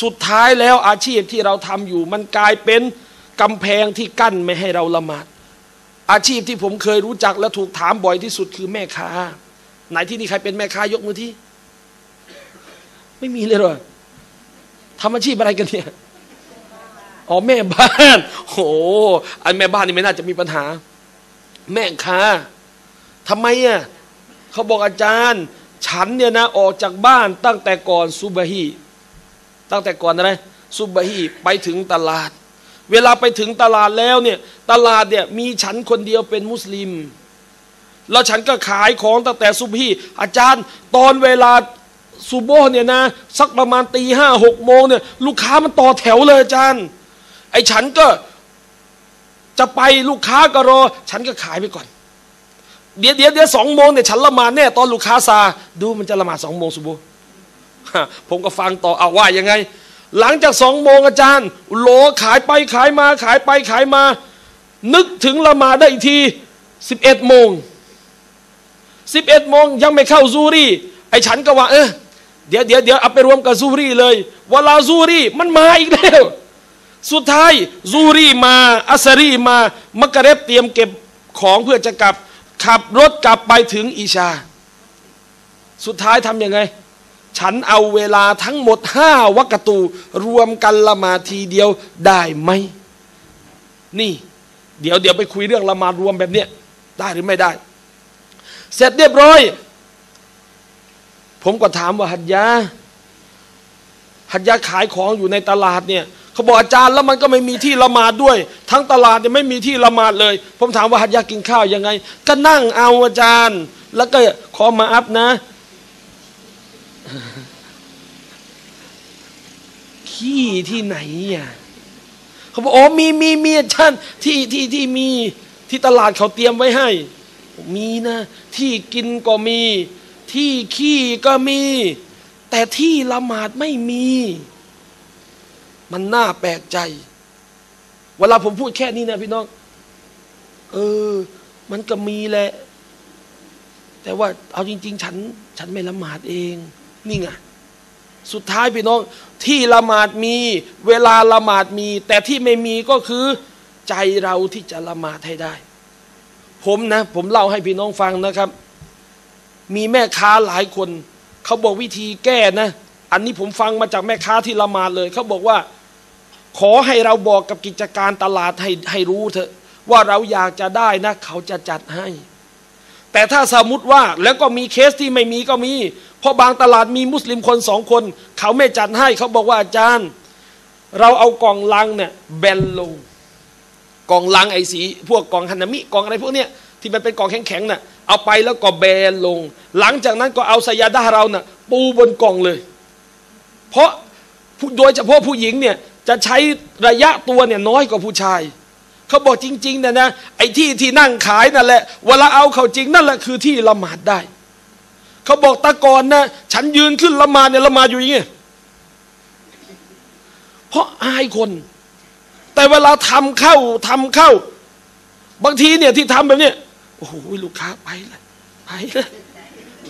สุดท้ายแล้วอาชีพที่เราทำอยู่มันกลายเป็นกำแพงที่กั้นไม่ให้เราละหมาดอาชีพที่ผมเคยรู้จักและถูกถามบ่อยที่สุดคือแม่ค้าไหนที่นี่ใครเป็นแม่ค้ายกมือที่ไม่มีเลยหรอทำอาชีพอะไรกันเนี่ยอ๋อแม่บ้านโหอันแม่บ้านนี่ไม่น่าจะมีปัญหาแม่ค้าทำไมอ่ะเขาบอกอาจารย์ฉันเนี่ยนะออกจากบ้านตั้งแต่ก่อนซุบฮีตั้งแต่ก่อนอะไรซุบฮีไปถึงตลาดเวลาไปถึงตลาดแล้วเนี่ยตลาดเนี่ยมีฉันคนเดียวเป็นมุสลิมแล้วฉันก็ขายของตั้งแต่ซุบฮีอาจารย์ตอนเวลาซุบโบเนี่ยนะสักประมาณตีห้าหกโมงเนี่ยลูกค้ามันต่อแถวเลยอาจารย์ไอ้ฉันก็จะไปลูกค้าก็รอฉันก็ขายไปก่อนเดี๋ยวเดี๋ยวเดี๋ยวสองโมงเนี่ยฉันละหมาดแน่ตอนลูกค้าซาดูมันจะละหมาดสองโมงซุบฮ์ผมก็ฟังต่อเอาว่ายังไงหลังจากสองโมงอาจารย์โหลขายไปขายมาขายไปขายมานึกถึงละหมาดได้อีกทีสิบเอ็ดโมงสิบเอ็ดโมงยังไม่เข้าซูรี่ไอ้ฉันก็ว่าเออเดี๋ยวเดี๋ยวเดี๋ยวเอาไปรวมกับซูรี่เลยเวลาซูรี่มันมาอีกแล้วสุดท้ายซูรี่มาอัสรีมามักกะเร็บเตรียมเก็บของเพื่อจะกลับขับรถกลับไปถึงอิชาสุดท้ายทำยังไงฉันเอาเวลาทั้งหมดห้าวักตูรวมกันละหมาดทีเดียวได้ไหมนี่เดี๋ยวเดี๋ยวไปคุยเรื่องละหมาดรวมแบบเนี้ยได้หรือไม่ได้เสร็จเรียบร้อยผมก็ถามว่าหัดยาหัดยาขายของอยู่ในตลาดเนี่ยเขาบอกอาจารย์แล้วมันก็ไม่มีที่ละหมาดด้วยทั้งตลาดเนี่ยไม่มีที่ละหมาดเลยผมถามว่าหัดยากินข้าวยังไงก็นั่งเอาอาจารย์แล้วก็ขอมาอัพนะขี้ที่ไหนอ่ะเขาบอกอ๋อมีมีมีอาจารย์ที่ที่ที่มีที่ตลาดเขาเตรียมไว้ให้ มีนะที่กินก็มีที่ขี้ก็มีแต่ที่ละหมาดไม่มีมันน่าแปลกใจเวลาผมพูดแค่นี้นะพี่น้องเออมันก็มีแหละแต่ว่าเอาจริงๆฉันฉันไม่ละหมาดเองนี่ไงสุดท้ายพี่น้องที่ละหมาดมีเวลาละหมาดมีแต่ที่ไม่มีก็คือใจเราที่จะละหมาดให้ได้ผมนะผมเล่าให้พี่น้องฟังนะครับมีแม่ค้าหลายคนเขาบอกวิธีแก้นะอันนี้ผมฟังมาจากแม่ค้าที่ละหมาดเลยเขาบอกว่าขอให้เราบอกกับกิจการตลาดให้ให้รู้เถอะว่าเราอยากจะได้นะเขาจะจัดให้แต่ถ้าสมมติว่าแล้วก็มีเคสที่ไม่มีก็มีเพราะบางตลาดมีมุสลิมคนสองคนเขาไม่จัดให้เขาบอกว่าอาจารย์เราเอากล่องลังเนี่ยแบนลงกล่องลังไอสีพวกกล่องฮานามิกล่องอะไรพวกเนี้ยที่มันเป็นกล่องแข็งๆน่ะเอาไปแล้วก็แบนลงหลังจากนั้นก็เอาสยาดะเราน่ะปูบนกล่องเลยเพราะโดยเฉพาะผู้หญิงเนี่ยจะใช้ระยะตัวเนี่ยน้อยกว่าผู้ชายเขาบอกจริงๆนะนะไอ้ที่ที่นั่งขายนั่นแหละเวลาเอาเขาจริงนั่นแหละคือที่ละหมาดได้เขาบอกตะกอนนะฉันยืนขึ้นละหมาดเนี่ยละหมาดอยู่อย่างเงี้ยเพราะอายคนแต่เวลาทำเข้าทำเข้าบางทีเนี่ยที่ทำแบบเนี้ยโอ้โหลูกค้าไปเลยไปเลย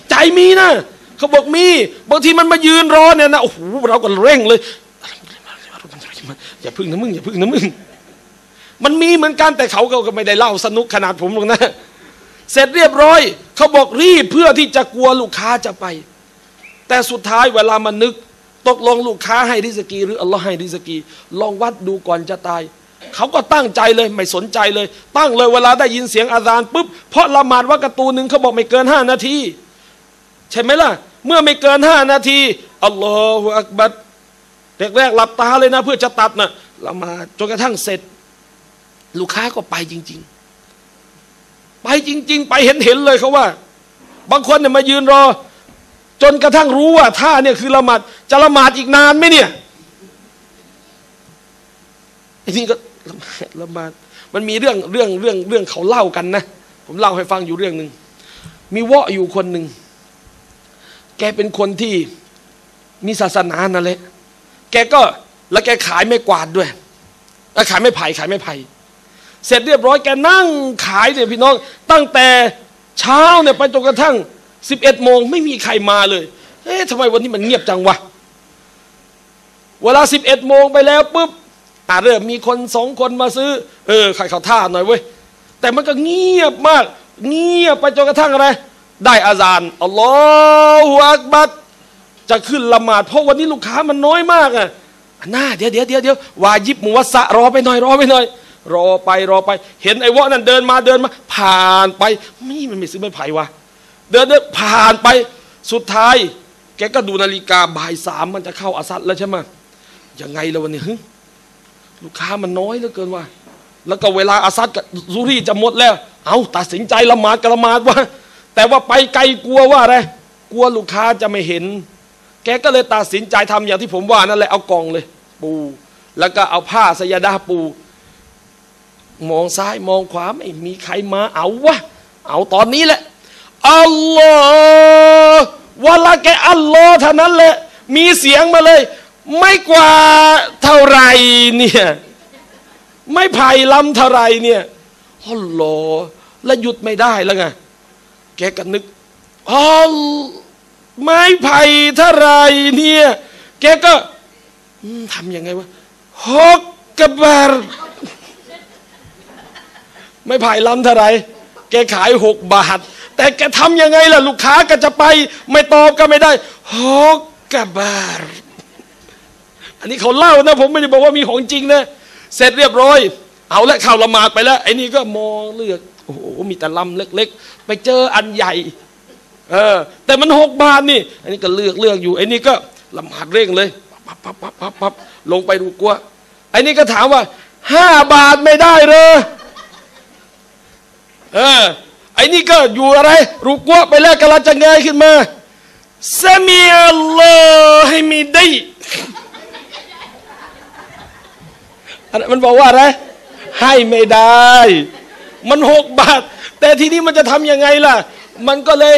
ใจมีนะเขาบอกมีบางทีมันมายืนรอเนี่ยนะโอ้โหเราก็เร่งเลยอย่าพึ่งนะมึงอย่าพึ่งนะมึงมันมีเหมือนกันแต่เขาก็ไม่ได้เล่าสนุกขนาดผมหรอกนะเสร็จเรียบร้อยเขาบอกรีบเพื่อที่จะกลัวลูกค้าจะไปแต่สุดท้ายเวลามันนึกตกลงลูกค้าให้ริสกีหรืออัลลอฮ์ให้ริสกีลองวัดดูก่อนจะตายเขาก็ตั้งใจเลยไม่สนใจเลยตั้งเลยเวลาได้ยินเสียงอาซานปุ๊บเพราะละหมาดวักตูนึงเขาบอกไม่เกินห้านาทีใช่ไหมล่ะเมื่อไม่เกินห้านาทีอัลลอฮฺอักบัรแรกๆหลับตาเลยนะเพื่อจะตัดนะละหมาดจนกระทั่งเสร็จลูกค้าก็ไปจริงๆไปจริงๆไปเห็นเห็นเลยเขาว่าบางคนเนี่ยมายืนรอจนกระทั่งรู้ว่าท่าเนี่ยคือละหมาดจะละหมาดอีกนานไหมเนี่ยไอ้นี่ก็ละหมาดละหมาดมันมีเรื่องเรื่องเรื่องเรื่องเขาเล่ากันนะผมเล่าให้ฟังอยู่เรื่องหนึ่งมีวะอยู่คนหนึ่งแกเป็นคนที่มีศาสนานั่นแหละแกก็แล้วแกขายไม่กวาดด้วยแล้วขายไม่ไผ่ขายไม่ไผ่เสร็จเรียบร้อยแกนั่งขายเนี่ยพี่น้องตั้งแต่เช้าเนี่ยไปจนกระทั่งสิบเอ็ดโมงไม่มีใครมาเลยเอ๊ะทำไมวันนี้มันเงียบจังวะเวลาสิบเอ็ดโมงไปแล้วปุ๊บอ่าเริ่มมีคนสองคนมาซื้อเออขายข้าวท่าหน่อยเว้ยแต่มันก็เงียบมากเงียบไปจนกระทั่งอะไรได้อาซานอัลลอฮฺอักบัรจะขึ้นละหมาดเพราะวันนี้ลูกค้ามันน้อยมากอ่ะน่าเดี๋ยวเดี๋ยวเดี๋ยวเดี๋ยววาญิบมุวัสสะรอไปหน่อยรอไปหน่อยรอไปรอไปเห็นไอ้วะนั่นเดินมาเดินมาผ่านไปนี่มันไม่ซื้อไม่ไผ่วะเดินเดินผ่านไปสุดท้ายแกก็ดูนาฬิกาบ่ายสามมันจะเข้าอาซัดแล้วใช่ไหมยังไงแล้ววันนี้ลูกค้ามันน้อยเหลือเกินว่ะแล้วก็เวลาอาซัดกับซูรี่จะหมดแล้วเอาตัดสินใจละหมาดกะละหมาดวะแต่ว่าไปไกลกลัวว่าอะไรกลัวลูกค้าจะไม่เห็นแกก็เลยตัดสินใจทำอย่างที่ผมว่านั่นแหละเอากล่องเลยปูแล้วก็เอาผ้าสยาดาปูมองซ้ายมองขวาไม่มีใครมาเอาวะเอาตอนนี้แหละอัลลอฮ์วะละแกอัลลอฮ์เท่านั้นแหละมีเสียงมาเลยไม่กว่าเท่าไรเนี่ยไม่ไผ่ล้ำเท่าไรเนี่ยอัลลอฮ์แล้วหยุดไม่ได้แล้วไงแกก็นึกอัลไม้ไผ่เท่าไรเนี่ยแกก็ทำยังไงวะฮอกกะบาร์ไม่ไผ่ล้ำเท่าไรแกขายหกบาทแต่แกทำยังไงล่ะลูกค้าก็จะไปไม่ตอบก็ไม่ได้ฮอกกะบาร์อันนี้เขาเล่านะผมไม่ได้บอกว่ามีของจริงนะเสร็จเรียบร้อยเอาละเข้าละหมาดไปแล้วไอ้นี่ก็มองเลือกโอ้โหมีแต่ลำเล็กๆไปเจออันใหญ่เออแต่มันหกบาทนี่อันนี้ก็เลือกเลือกอยู่ไอ้นี่ก็ละหมาดเร่งเลยปั๊บปั๊บปั๊บปั๊บปั๊บลงไปดูกลัวไอ้นี่ก็ถามว่าห้าบาทไม่ได้เลยเออไอ้นี่ก็อยู่อะไรรูกลัวไปแล้วกระลังจะเงยขึ้นมาซามีอัลลอฮ์ให้มีได้มันบอกว่าอะไรให้ไม่ได้มันหกบาท แต่ทีนี้มันจะทำยังไงล่ะมันก็เลย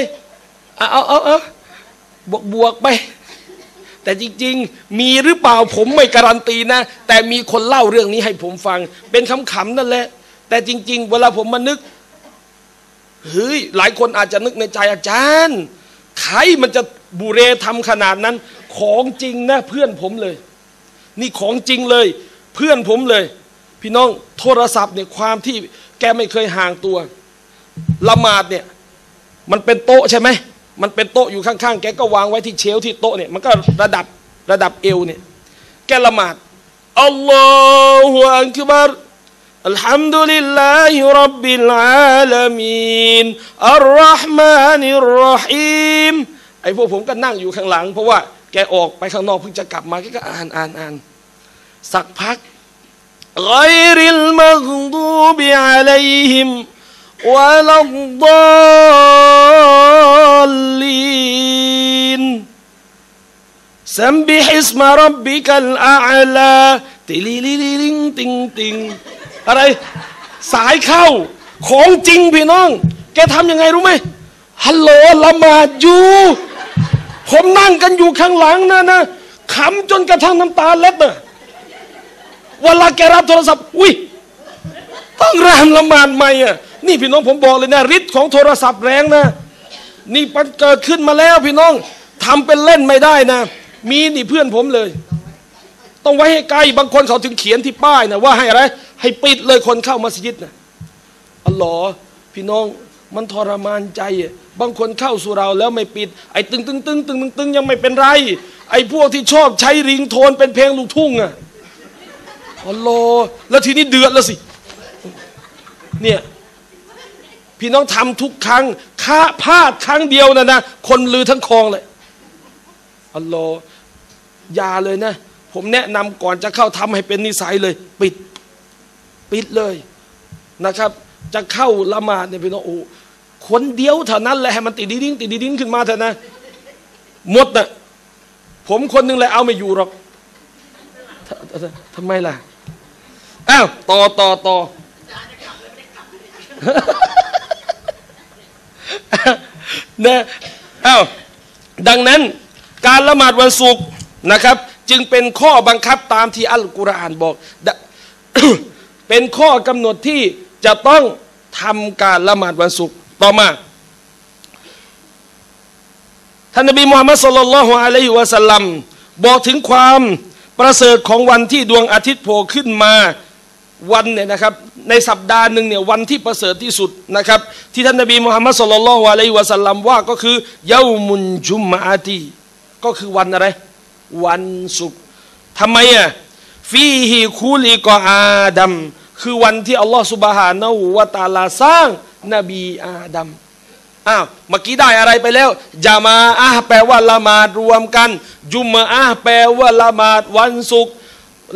เอาเอาเอาเอาบวกบวกไปแต่จริงๆมีหรือเปล่าผมไม่การันตีนะแต่มีคนเล่าเรื่องนี้ให้ผมฟังเป็นขำๆนั่นแหละแต่จริงๆเวลาผมมานึกเฮ้ยหลายคนอาจจะนึกในใจอาจารย์ใครมันจะบุเรทำขนาดนั้นของจริงนะเพื่อนผมเลยนี่ของจริงเลยเพื่อนผมเลยพี่น้องโทรศัพท์เนี่ยความที่แกไม่เคยห่างตัวละหมาดเนี่ยมันเป็นโต๊ะใช่ไหมมันเป็นโต๊ะอยู่ข้างๆแกก็วางไว้ที่เชลที่โต๊ะเนี่ยมันก็ระดับระดับเอวเนี่ยแกละหมาดอัลลอฮฺอักบัรอัลฮัมดุลิลลาฮิร็อบบิลอาลามีนอัรเราะห์มานิรเราะฮีมไอ้พวกผมก็นั่งอยู่ข้างหลังเพราะว่าแกออกไปข้างนอกเพิ่งจะกลับมาแกก็อ่านอ่านอ่านสักพักไกรลมัฆดูบิอะลัยฮิมวะลัดดัลลีนซัมบิฮิสมะร็อบบิกัลอาลาติลิลิลิลิงติงติงอะไรสายเข้าของจริงพี่น้องแกทำยังไงรู้ไหมฮัลโหลละหมาดอยู่ผมนั่งกันอยู่ข้างหลังนะนะขำจนกระทั่งน้ำตาเล็ดนะเวลาแกรับโทรศัพท์อุ้ยต้องรำละหมาดใหม่อ่ะนี่พี่น้องผมบอกเลยนะฤทธิ์ของโทรศัพท์แรงนะนี่มันเกิดขึ้นมาแล้วพี่น้องทำเป็นเล่นไม่ได้นะมีนี่เพื่อนผมเลยต้องไว้ให้ไกลบางคนเขาถึงเขียนที่ป้ายนะว่าให้อะไรให้ปิดเลยคนเข้ามัสยิดนะอัลลอฮ์พี่น้องมันทรมานใจบางคนเข้าสู่เราแล้วไม่ปิดไอ้ตึงตึงตึงตึงตึงตึงยังไม่เป็นไรไอ้พวกที่ชอบใช้ริงโทนเป็นเพลงลูกทุ่งอ่ะอัลลอฮ์แล้วทีนี้เดือดแล้วสิเนี่ยพี่น้องทำทุกครั้งค่าพลาดครั้งเดียวนะนะคนลือทั้งคลองเลยอัลลอฮ์อย่าเลยนะผมแนะนำก่อนจะเข้าทำให้เป็นนิสัยเลยปิดปิดเลยนะครับจะเข้าละหมาดเนี่ยพี่น้องโอ้คนเดียวเท่านั้นแหละให้มันติดดิ้งติดดิ้งขึ้นมาเถอะนะหมดนะผมคนหนึ่งแหละเอาไม่อยู่หรอกทำไมล่ะอ้าวต่อต่อต่อนะอ้าวดังนั้นการละหมาดวันศุกร์นะครับจึงเป็นข้อบังคับตามที่อัลกุรอานบอก เป็นข้อกำหนดที่จะต้องทำการละหมาดวันศุกร์ต่อมาท่านนบีมุฮัมมัดศ็อลลัลลอฮุอะลัยฮิวะซัลลัมบอกถึงความประเสริฐของวันที่ดวงอาทิตย์โผล่ขึ้นมาวันเนี่ยนะครับในสัปดาห์หนึ่งเนี่ยวันที่ประเสริฐที่สุดนะครับที่ท่านนบีมุฮัมมัดศ็อลลัลลอฮุอะลัยฮิวะซัลลัมว่าก็คือเยามุนจุมอะตีก็คือวันอะไรวันศุกร์ทำไมอ่ะฟีฮิคูลิกออาดัมคือวันที่อัลลอฮฺซุบฮานะฮูวะตะอาลาสร้างนบีอาดัมอ้าวเมื่อกี้ได้อะไรไปแล้วญะมาอะห์แปลว่าละหมาดรวมกันจุมอะห์แปลว่าละหมาดวันศุกร์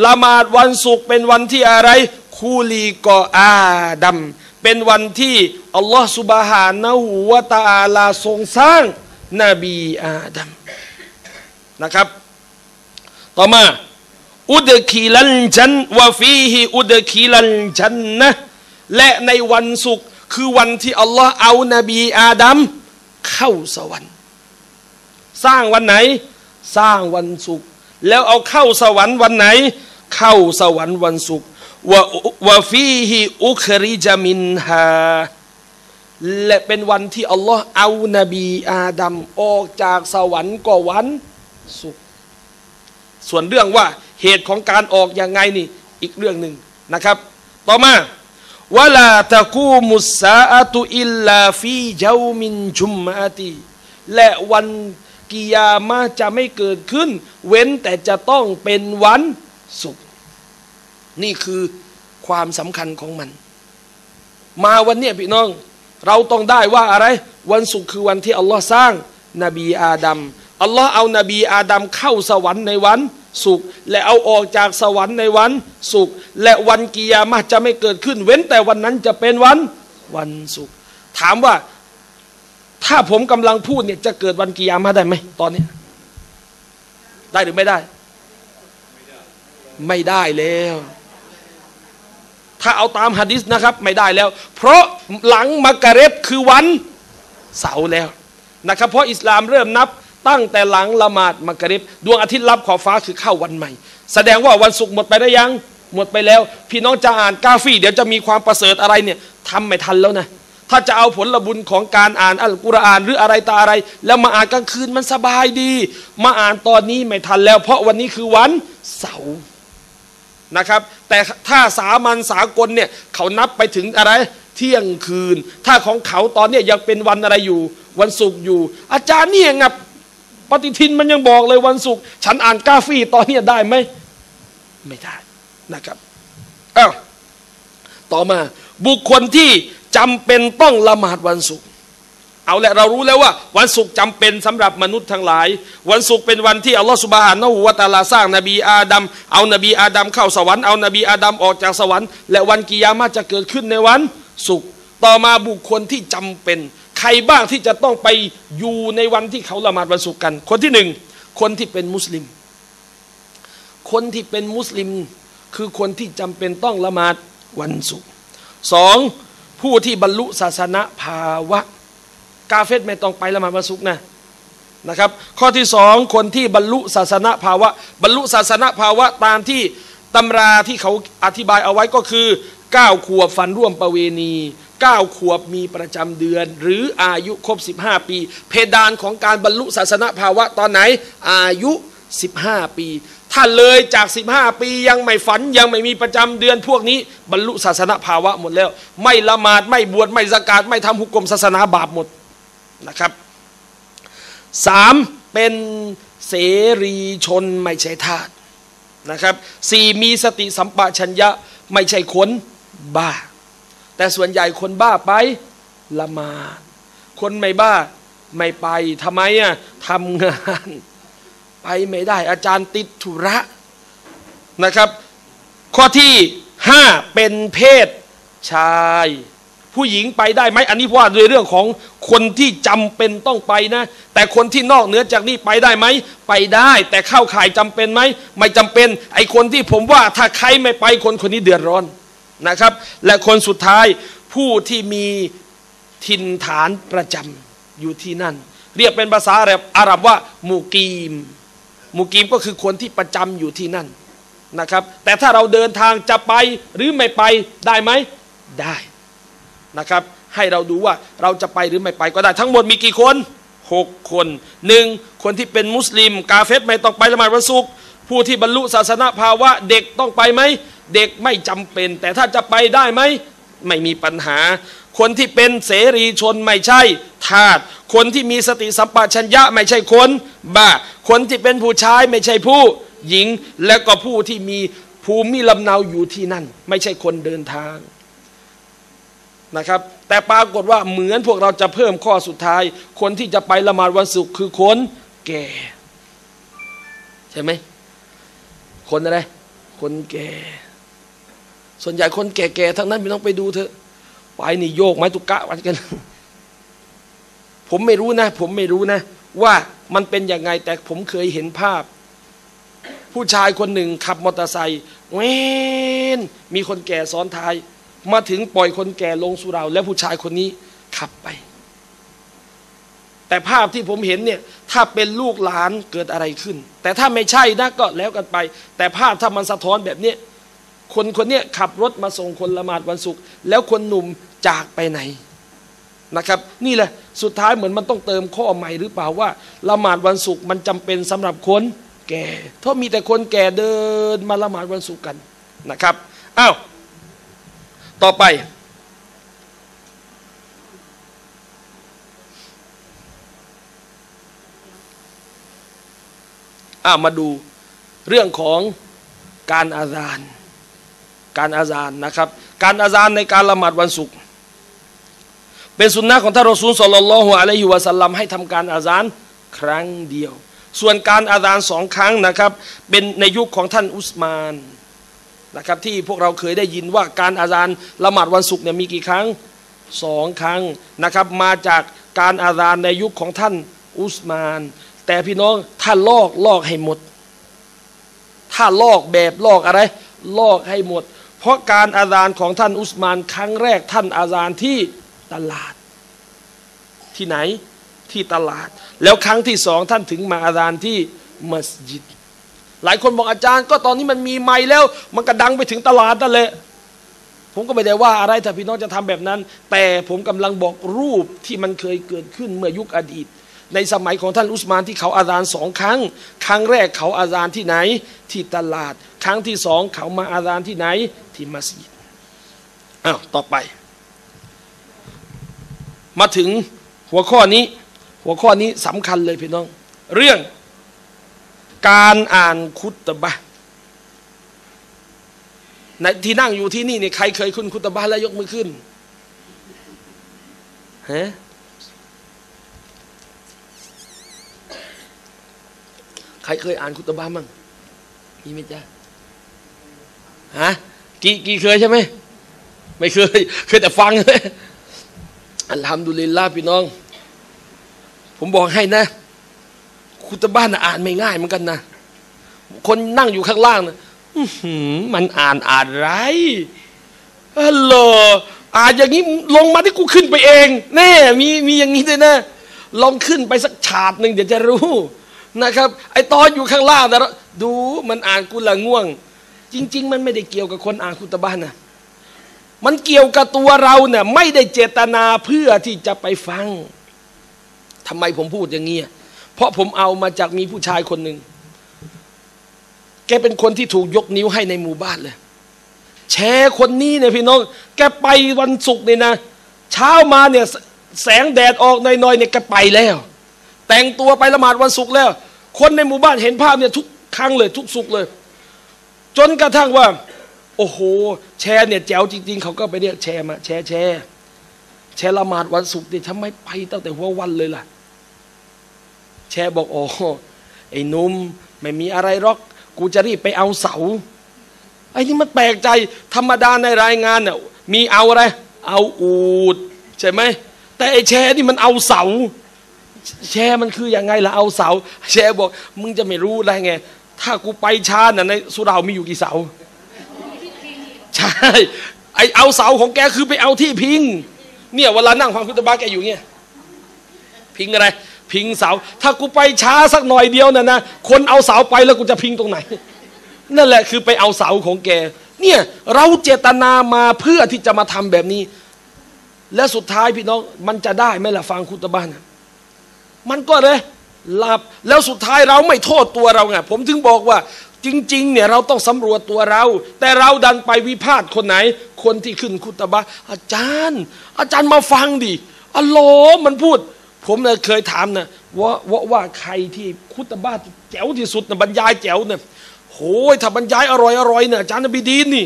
ละหมาดวันศุกร์เป็นวันที่อะไรคูลิกออาดัมเป็นวันที่อัลลอฮฺซุบฮานะฮูวะตะอาลาทรงสร้างนบีอาดัมนะครับต่อมาอุดคีลันจันวะฟีฮิอุดคีลันจันนะและในวันศุกร์คือวันที่อัลลอฮ์เอานบีอาดัมเข้าสวรรค์สร้างวันไหนสร้างวันศุกร์แล้วเอาเข้าสวรรค์วันไหนเข้าสวรรค์วันศุกร์วะวะฟีฮิอุคริจามินฮาและเป็นวันที่อัลลอฮ์เอานบีอาดัมออกจากสวรรค์ก็วันศุกร์ส่วนเรื่องว่าเหตุของการออกอย่างไงนี่อีกเรื่องหนึ่งนะครับต่อมาวะลาตะกูมุสซาอะตุอิลลาฟีเยามินจุมอะติและวันกิยามะห์จะไม่เกิดขึ้นเว้นแต่จะต้องเป็นวันศุกร์นี่คือความสำคัญของมันมาวันนี้พี่น้องเราต้องได้ว่าอะไรวันศุกร์คือวันที่อัลลอฮ์สร้างนบีอาดัมอัลลอฮ์เอานบีอาดัมเข้าสวรรค์ในวันศุกร์และเอาออกจากสวรรค์ในวันศุกร์และวันกิยามะห์จะไม่เกิดขึ้นเว้นแต่วันนั้นจะเป็นวันวันศุกร์ถามว่าถ้าผมกำลังพูดเนี่ยจะเกิดวันกิยามะห์ได้ไหมตอนนี้ได้หรือไม่ได้ไม่ได้แล้วท ถ้าเอาตามหะดีษนะครับไม่ได้แล้วเพราะหลังมักริบคือวันเสาร์แล้วนะครับเพราะอิสลามเริ่มนับตั้งแต่หลังละหมาดมักริบดวงอาทิตย์ลับขอบฟ้าคือเข้าวันใหม่แสดงว่าวันศุกร์หมดไปได้ยังหมดไปแล้วพี่น้องจะอ่านกาฟีเดี๋ยวจะมีความประเสริฐอะไรเนี่ยทำไม่ทันแล้วนะถ้าจะเอาผลบุญของการอ่านอัลกุรอานหรืออะไรต่ออะไรแล้วมาอ่านกลางคืนมันสบายดีมาอ่านตอนนี้ไม่ทันแล้วเพราะวันนี้คือวันเสาร์นะครับแต่ถ้าสามัญสากลเนี่ยเขานับไปถึงอะไรเที่ยงคืนถ้าของเขาตอนนี้ยังเป็นวันอะไรอยู่วันศุกร์อยู่อาจารย์เนี่ยงับปฏิทินมันยังบอกเลยวันศุกร์ฉันอ่านกาฟีตอนนี้ได้ไหมไม่ได้นะครับอ้าวต่อมาบุคคลที่จำเป็นต้องละหมาดวันศุกร์เอาแหละเรารู้แล้วว่าวันศุกร์จำเป็นสำหรับมนุษย์ทั้งหลายวันศุกร์เป็นวันที่อัลลอฮฺซุบฮานะฮูวะตะอาลาสร้างนบีอาดัมเอานบีอาดัมเข้าสวรรค์เอานบีอาดัมออกจากสวรรค์และวันกิยามะฮ์จะเกิดขึ้นในวันศุกร์ต่อมาบุคคลที่จำเป็นใครบ้างที่จะต้องไปอยู่ในวันที่เขาละหมาดวันศุกร์กันคนที่หนึ่งคนที่เป็นมุสลิมคนที่เป็นมุสลิมคือคนที่จำเป็นต้องละหมาดวันศุกร์สองผู้ที่บรรลุศาสนภาวะกาเฟตไม่ต้องไปละหมาดวันศุกร์นะนะครับข้อที่สองคนที่บรรลุศาสนภาวะบรรลุศาสนภาวะตามที่ตำราที่เขาอธิบายเอาไว้ก็คือเก้าขวบฝันร่วมประเวณีเก้าขวบมีประจำเดือนหรืออายุครบสิบห้าปีเพดานของการบรรลุศาสนภาวะตอนไหนอายุสิบห้าปีถ้าเลยจากสิบห้าปียังไม่ฝันยังไม่มีประจำเดือนพวกนี้บรรลุศาสนภาวะหมดแล้วไม่ละหมาดไม่บวชไม่ซะกาตไม่ทำหุกกลมศาสนาบาปหมดนะครับสามเป็นเสรีชนไม่ใช่ทาสนะครับสี่มีสติสัมปชัญญะไม่ใช่คนบ้าแต่ส่วนใหญ่คนบ้าไปละหมาดคนไม่บ้าไม่ไปทำไมอ่ะทำงานไปไม่ได้อาจารย์ติดธุระนะครับข้อที่ห้าเป็นเพศชายผู้หญิงไปได้ไหมอันนี้ว่าโดยเรื่องของคนที่จำเป็นต้องไปนะแต่คนที่นอกเหนือจากนี้ไปได้ไหมไปได้แต่เข้าข่ายจำเป็นไหมไม่จำเป็นไอคนที่ผมว่าถ้าใครไม่ไปคนคนนี้เดือดร้อนนะครับและคนสุดท้ายผู้ที่มีถิ่นฐานประจำอยู่ที่นั่นเรียกเป็นภาษาอาหรับว่ามูกีมมูกีมก็คือคนที่ประจำอยู่ที่นั่นนะครับแต่ถ้าเราเดินทางจะไปหรือไม่ไปได้ไหมได้นะครับให้เราดูว่าเราจะไปหรือไม่ไปก็ได้ทั้งหมดมีกี่คนหกคนหนึ่งคนที่เป็นมุสลิมกาเฟตไม่ต้องไปละหมาดวันศุกร์ผู้ที่บรรลุศาสนภาวะเด็กต้องไปไหมเด็กไม่จำเป็นแต่ถ้าจะไปได้ไหมไม่มีปัญหาคนที่เป็นเสรีชนไม่ใช่ทาสคนที่มีสติสัมปชัญญะไม่ใช่คนบ้าคนที่เป็นผู้ชายไม่ใช่ผู้หญิงและก็ผู้ที่มีภูมิลำเนาอยู่ที่นั่นไม่ใช่คนเดินทางนะครับแต่ปรากฏว่าเหมือนพวกเราจะเพิ่มข้อสุดท้ายคนที่จะไปละหมาดวันศุกร์คือคนแก่ใช่ไหมคนอะไรคนแก่ส่วนใหญ่คนแก่ๆทั้งนั้นไม่ต้องไปดูเถอะไปนี่โยกไม้ตุกกะกันผมไม่รู้นะผมไม่รู้นะว่ามันเป็นยังไงแต่ผมเคยเห็นภาพผู้ชายคนหนึ่งขับมอเตอร์ไซค์เว้นมีคนแก่ซ้อนท้ายมาถึงปล่อยคนแก่ลงสู่เราแล้วผู้ชายคนนี้ขับไปแต่ภาพที่ผมเห็นเนี่ยถ้าเป็นลูกหลานเกิดอะไรขึ้นแต่ถ้าไม่ใช่นะก็แล้วกันไปแต่ภาพถ้ามันสะท้อนแบบนี้คนคนนี้ขับรถมาส่งคนละหมาดวันศุกร์แล้วคนหนุ่มจากไปไหนนะครับนี่แหละสุดท้ายเหมือนมันต้องเติมข้อใหม่หรือเปล่าว่าละหมาดวันศุกร์มันจำเป็นสำหรับคนแก่เพราะมีแต่คนแก่เดินมาละหมาดวันศุกร์กันนะครับอ้าวต่อไปอ้าวมาดูเรื่องของการอาซานการอาซานนะครับการอาซานในการละหมาดวันศุกร์เป็นสุนนะของท่านรอซูลศ็อลลัลลอฮุอะลัยฮิวะซัลลัมให้ทำการอาซานครั้งเดียวส่วนการอาซานสองครั้งนะครับเป็นในยุคของท่านอุสมานนะครับที่พวกเราเคยได้ยินว่าการอาซานละหมาดวันศุกร์เนี่ยมีกี่ครั้งสองครั้งนะครับมาจากการอาซานในยุคของท่านอุสมานแต่พี่น้องถ้าลอกลอกให้หมดถ้าลอกแบบลอกอะไรลอกให้หมด เพราะการอาซานของท่านอุสมานครั้งแรกท่านอาซานที่ตลาดที่ไหนที่ตลาดแล้วครั้งที่สองท่านถึงมาอาซานที่มัสยิดหลายคนบอกอาจารย์ก็ตอนนี้มันมีไมค์แล้วมันก็ดังไปถึงตลาดนั่นแหละผมก็ไม่ได้ว่าอะไรถ้าพี่น้องจะทำแบบนั้นแต่ผมกำลังบอกรูปที่มันเคยเกิดขึ้นเมื่อยุคอดีตในสมัยของท่านอุสมานที่เขาอาซานสองครั้งครั้งแรกเขาอาซานที่ไหนที่ตลาดครั้งที่สองเขามาอาซานที่ไหนที่มัสยิดอ้าวต่อไปมาถึงหัวข้อนี้หัวข้อนี้สำคัญเลยพี่น้องเรื่องการอ่านคุตบะห์ในที่นั่งอยู่ที่นี่เนี่ยใครเคยคุ้นคุตบะห์แล้วยกมือขึ้นฮะใครเคยอ่านคุตบะห์มั่งมีไหมจ๊ะฮะกี่กี่เคยใช่ไหมไม่เคยเคยแต่ฟังเลยอัลฮัมดุลิลลาห์พี่น้องผมบอกให้นะคุตบะห์น่ะอ่านไม่ง่ายเหมือนกันนะคนนั่งอยู่ข้างล่างนะมันอ่านอ่านไรฮัลโหลอ่านอย่างนี้ลงมาที่กูขึ้นไปเองแน่มีมีอย่างนี้ด้วยนะลองขึ้นไปสักฉาบหนึ่งเดี๋ยวจะรู้นะครับไอตอนอยู่ข้างล่างนะดูมันอ่านกุละง่วงจริงๆมันไม่ได้เกี่ยวกับคนอ่านคุตบะห์นะมันเกี่ยวกับตัวเราเนี่ยไม่ได้เจตนาเพื่อที่จะไปฟังทำไมผมพูดอย่างนี้เพราะผมเอามาจากมีผู้ชายคนหนึ่งแกเป็นคนที่ถูกยกนิ้วให้ในหมู่บ้านเลยแชร์คนนี้เนี่ยพี่น้องแกไปวันศุกร์เนี่ยนะเช้ามาเนี่ยแสงแดดออกหน่อยๆเนี่ยแกไปแล้วแต่งตัวไปละหมาดวันศุกร์แล้วคนในหมู่บ้านเห็นภาพเนี่ยทุกครั้งเลยทุกศุกร์เลยจนกระทั่งว่าโอ้โหแชร์เนี่ยแจ๋วจริงๆเขาก็ไปเรียกแชร์มาแชร์แชร์แชร์ละหมาดวันศุกร์เนี่ยทำไมไปตั้งแต่หัววันเลยล่ะแชร์บอกอ๋อไอ้นุ่มไม่มีอะไรหรอกกูจะรีบไปเอาเสาไอ้นี่มันแปลกใจธรรมดาในรายงานเนี่ยมีเอาอะไรเอาอูดใช่ไหมแต่ไอ้แชร์นี่มันเอาเสาแชร์มันคือยังไงล่ะเอาเสาแชร์บอกมึงจะไม่รู้ได้ไงถ้ากูไปช้าน่ะในสุรามีอยู่กี่เสาใช่ไอเอาเสาของแกคือไปเอาที่พิงเนี่ยเวลานั่งฟังคุตบะห์แกอยู่เงี้ยพิงอะไรพิงเสาถ้ากูไปช้าสักหน่อยเดียวน่ะนะคนเอาเสาไปแล้วกูจะพิงตรงไหนนั่นแหละคือไปเอาเสาของแกเนี่ยเราเจตนามาเพื่อที่จะมาทำแบบนี้และสุดท้ายพี่น้องมันจะได้ไหมล่ะฟังคุตบะห์นะมันก็เลยหลับแล้วสุดท้ายเราไม่โทษตัวเราไงผมถึงบอกว่าจริงๆเนี่ยเราต้องสำรวจตัวเราแต่เราดันไปวิพากษ์คนไหนคนที่ขึ้นคุตบะห์อาจารย์อาจารย์มาฟังดิอัลลอฮ์มันพูดผมเนี่ยเคยถามนะว่าว่าว่าใครที่คุตบะห์แจ๋วที่สุดนะบรรยายแจ๋วเนี่ยโอ้ยถ้าบรรยายอร่อยอร่อยเนี่ยอาจารย์นบีดีนนี่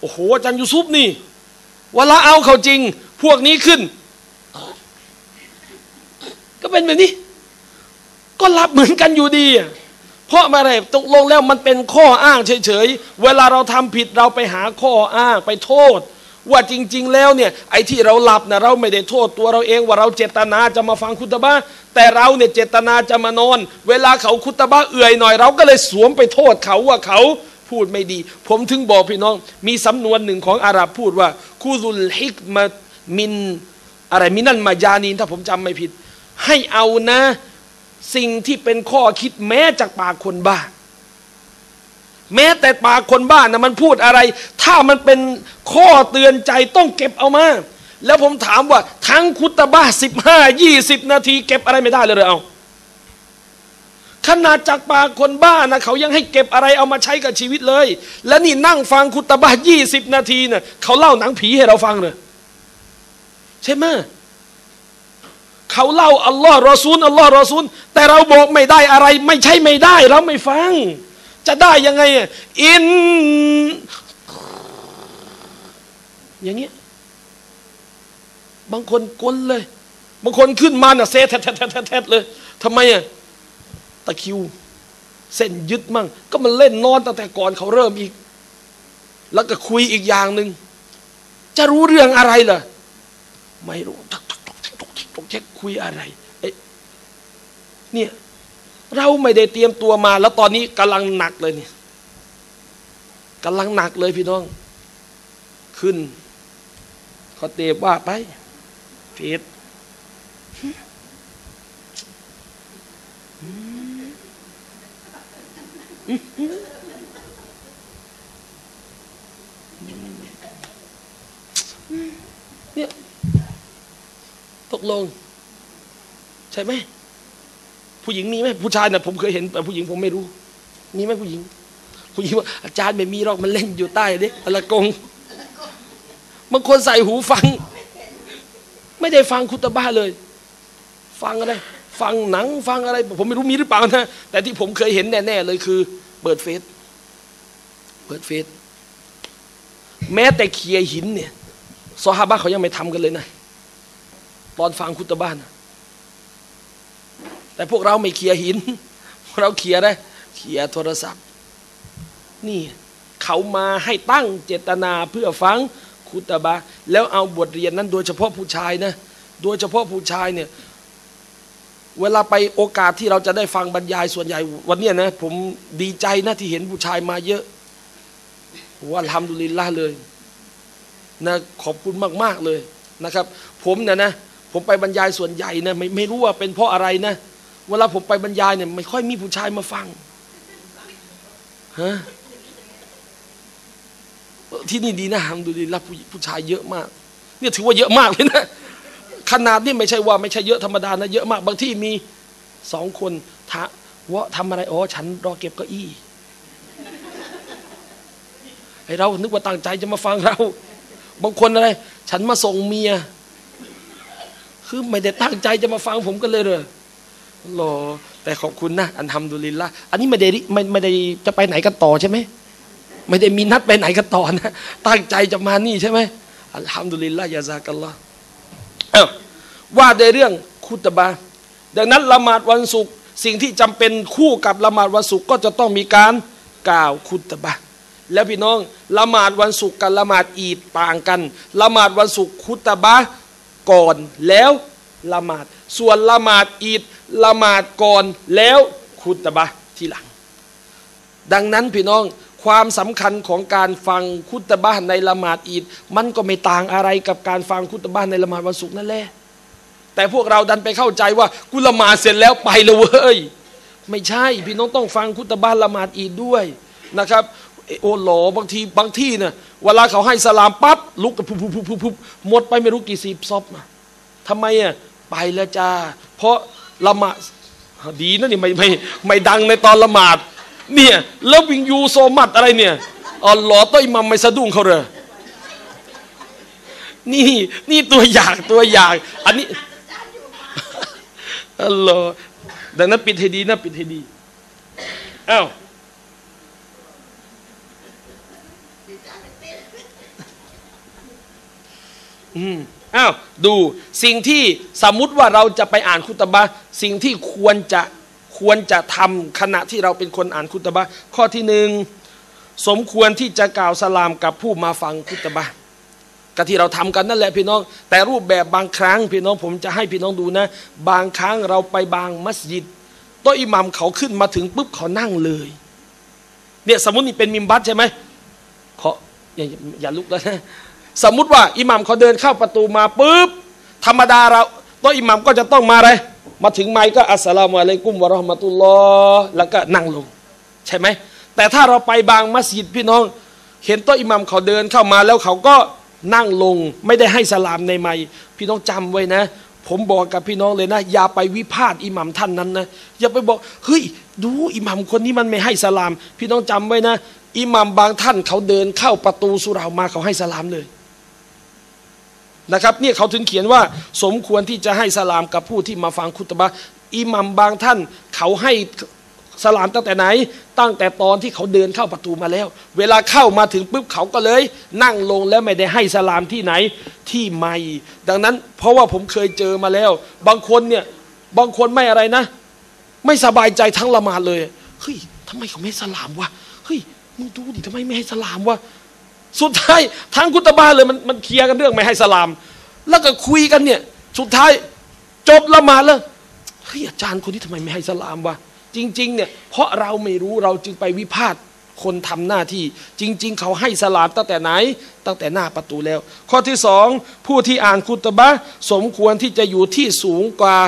โอ้โหอาจารย์ยูซุฟนี่เวลาเอาเขาจริงพวกนี้ขึ้นก็เป็นแบบนี้ก็รับเหมือนกันอยู่ดีเพราะอะไรตกลงแล้วมันเป็นข้ออ้างเฉยๆเวลาเราทำผิดเราไปหาข้ออ้างไปโทษว่าจริงๆแล้วเนี่ยไอ้ที่เราหลับนะเราไม่ได้โทษตัวเราเองว่าเราเจตนาจะมาฟังคุตบะห์แต่เราเนี่ยเจตนาจะมานอนเวลาเขาคุตบะห์เอื่อยหน่อยเราก็เลยสวมไปโทษเขาว่าเขาพูดไม่ดีผมถึงบอกพี่น้องมีสำนวนหนึ่งของอาหรับพูดว่าคูซุลฮิกมะมินอะไรมินันมายานีนถ้าผมจำไม่ผิดให้เอานะสิ่งที่เป็นข้อคิดแม้จากปากคนบ้าแม้แต่ปากคนบ้านะมันพูดอะไรถ้ามันเป็นข้อเตือนใจต้องเก็บเอามาแล้วผมถามว่าทั้งคุตบะห์สิบห้ายี่สิบนาทีเก็บอะไรไม่ได้เลยเลยเอาขนาดจากปากคนบ้านะเขายังให้เก็บอะไรเอามาใช้กับชีวิตเลยและนี่นั่งฟังคุตบะห์ยี่สิบนาทีนะเขาเล่าหนังผีให้เราฟังเลยใช่ไหมเขาเล่าอัลลอฮ์รอซูลอัลลอฮ์รอซูลแต่เราบอกไม่ได้อะไรไม่ใช่ไม่ได้เราไม่ฟังจะได้ยังไงอินอย่างเงี้ยบางคนกลนเลยบางคนขึ้นมาเนี่ยเซทแทแทเลยทำไมอ่ะตะคิวเส้นยึดมั่งก็มันเล่นนอนตั้งแต่ก่อนเขาเริ่มอีกแล้วก็คุยอีกอย่างหนึ่งจะรู้เรื่องอะไรล่ะไม่รู้ต้องเช็คคุยอะไรเนี่ยเราไม่ได้เตรียมตัวมาแล้วตอนนี้กำลังหนักเลยเนี่ยกำลังหนักเลยพี่น้อง ขึ้นเขาเตะว่าไปผิดเนี่ยตกลงใช่ไหมผู้หญิงมีไหมผู้ชายเนี่ยผมเคยเห็นแต่ผู้หญิงผมไม่รู้มีไหมผู้หญิงผู้หญิงว่าอาจารย์ไม่มีหรอกมันเล่นอยู่ใต้เด็กตะกงบางคนใส่หูฟังไม่ได้ฟังคุตบะเลยฟังอะไรฟังหนังฟังอะไรผมไม่รู้มีหรือเปล่านะแต่ที่ผมเคยเห็นแน่ๆเลยคือเปิดเฟซเปิดเฟซแม้แต่เคียหินเนี่ยซอฮาบะเขายังไม่ทำกันเลยนะตอนฟังคุตบะนะแต่พวกเราไม่เคียหินเราเคียอะไรเคียโทรศัพท์นี่เขามาให้ตั้งเจตนาเพื่อฟังคุตบะแล้วเอาบทเรียนนั้นโดยเฉพาะผู้ชายนะโดยเฉพาะผู้ชายเนี่ยเวลาไปโอกาสที่เราจะได้ฟังบรรยายส่วนใหญ่วันนี้นะผมดีใจนะที่เห็นผู้ชายมาเยอะว่าอัลฮัมดุลิลลาห์เลยนะขอบคุณมากๆเลยนะครับผมเนี่ยนะผมไปบรรยายส่วนใหญ่นะไม่ไม่รู้ว่าเป็นเพราะอะไรนะเวลาผมไปบรรยายเนี่ยไม่ค่อยมีผู้ชายมาฟังฮะที่นี่ดีนะอัลฮัมดุลิลลาห์ผู้ชายเยอะมากเนี่ยถือว่าเยอะมากเลยนะขนาดนี่ไม่ใช่ว่าไม่ใช่เยอะธรรมดานะเยอะมากบางที่มีสองคนทะวะทำอะไรอ๋อฉันรอเก็บเก้าอี้ไอเรานึกว่าตั้งใจจะมาฟังเราบางคนอะไรฉันมาส่งเมียคือไม่ได้ตั้งใจจะมาฟังผมกันเลยเลยหรอแต่ขอบคุณนะอัลฮัมดุลิลละอันนี้ไม่ได้ไม่ไม่ได้จะไปไหนกันต่อใช่ไหมไม่ได้มีนัดไปไหนกันต่อนะตั้งใจจะมานี่ใช่ไหมอัลฮัมดุลิลละยาซากัลลอฮ์ว่าในเรื่องคุตบะดังนั้นละหมาดวันศุกร์สิ่งที่จำเป็นคู่กับละหมาดวันศุกร์ก็จะต้องมีการกล่าวคุตบะแล้วพี่น้องละหมาดวันศุกร์กับละหมาดอีดต่างกันละหมาดวันศุกร์คุตบะก่อนแล้วละหมาดส่วนละหมาดอีดละหมาดก่อนแล้วคุตบะทีหลังดังนั้นพี่น้องความสำคัญของการฟังคุตบะในละหมาดอีดมันก็ไม่ต่างอะไรกับการฟังคุตบะในละหมาดวันศุกร์นั่นแหละแต่พวกเราดันไปเข้าใจว่ากุละหมาดเสร็จแล้วไปเลยเว้ยไม่ใช่พี่น้องต้องฟังคุตบะละหมาดอีดด้วยนะครับโอ้โหบางทีบางที่เนี่ยเวลาเขาให้สลามปั๊บลุกพุบพุบพุบพุบหมดไปไม่รู้กี่สิบซอบมาทำไมอ่ะไปแล้วจ้าเพราะละหมาดดีนะนี่ไม่ไม่ไม่ดังในตอนละหมาดเนี่ยแล้ววิงยูโซมัดอะไรเนี่ยอ๋อหลอต้อยมัมไม่สะดุ้งเขาเลยนี่นี่ตัวอย่างตัวอย่างอันนี้อัลลอฮ์ดังนั้นปิดให้ดีนะปิดให้ดีอ้าวอืมอ้าวดูสิ่งที่สมมุติว่าเราจะไปอ่านคุตบะสิ่งที่ควรจะควรจะทำขณะที่เราเป็นคนอ่านคุตบะข้อที่หนึ่งสมควรที่จะกล่าวสลามกับผู้มาฟังคุตบะก็ที่เราทำกันนั่นแหละพี่น้องแต่รูปแบบบางครั้งพี่น้องผมจะให้พี่น้องดูนะบางครั้งเราไปบางมัสยิดโต๊ะอิหมัมเขาขึ้นมาถึงปุ๊บเขานั่งเลยเนี่ยสมมตินี่เป็นมิมบัตใช่ไหมเขาอย่าอย่าลุกแล้วนะสมมุติว่าอิหมัมเขาเดินเข้าประตูมาปุ๊บธรรมดาเราโต๊ะอิหมัมก็จะต้องมาอะไรมาถึงไมค์ก็อัสสลามุอะลัยกุมวะเราะห์มะตุลลอฮ์แล้วก็นั่งลงใช่ไหมแต่ถ้าเราไปบางมัสยิดพี่น้องเห็นโต๊ะอิหมัมเขาเดินเข้ามาแล้วเขาก็นั่งลงไม่ได้ให้สลามในไมค์พี่น้องจำไว้นะผมบอกกับพี่น้องเลยนะอย่าไปวิพากษ์อิหมัมท่านนั้นนะอย่าไปบอกเฮ้ยดูอิหมัมคนนี้มันไม่ให้สลามพี่น้องจำไว้นะอิหมัมบางท่านเขาเดินเข้าประตูสุเราะห์มาเขาให้สลามเลยนะครับเนี่ยเขาถึงเขียนว่าสมควรที่จะให้สลามกับผู้ที่มาฟังคุตบะอิหมัมบางท่านเขาให้สลามตั้งแต่ไหนตั้งแต่ตอนที่เขาเดินเข้าประตูมาแล้วเวลาเข้ามาถึงปุ๊บเขาก็เลยนั่งลงแล้วไม่ได้ให้สลามที่ไหนที่ไมค์ดังนั้นเพราะว่าผมเคยเจอมาแล้วบางคนเนี่ยบางคนไม่อะไรนะไม่สบายใจทั้งละหมาดเลยเฮ้ยทำไมเขาไม่สลามวะเฮ้ยมึงดูดิทำไมไม่ให้สลามวะสุดท้ายทั้งคุตบะเลยมันมันเคลียร์กันเรื่องไม่ให้สลามแล้วก็คุยกันเนี่ยสุดท้ายจบละหมาดแล้วเฮ้ยอาจารย์คนนี้ทำไมไม่ให้สลามวะจริงๆเนี่ยเพราะเราไม่รู้เราจึงไปวิพากษ์ คนทำหน้าที่จริงๆเขาให้สลามตั้งแต่ไหนตั้งแต่หน้าประตูแล้วข้อที่สองผู้ที่อ่านคุตบะสมควรที่จะอยู่ที่สูงกว่า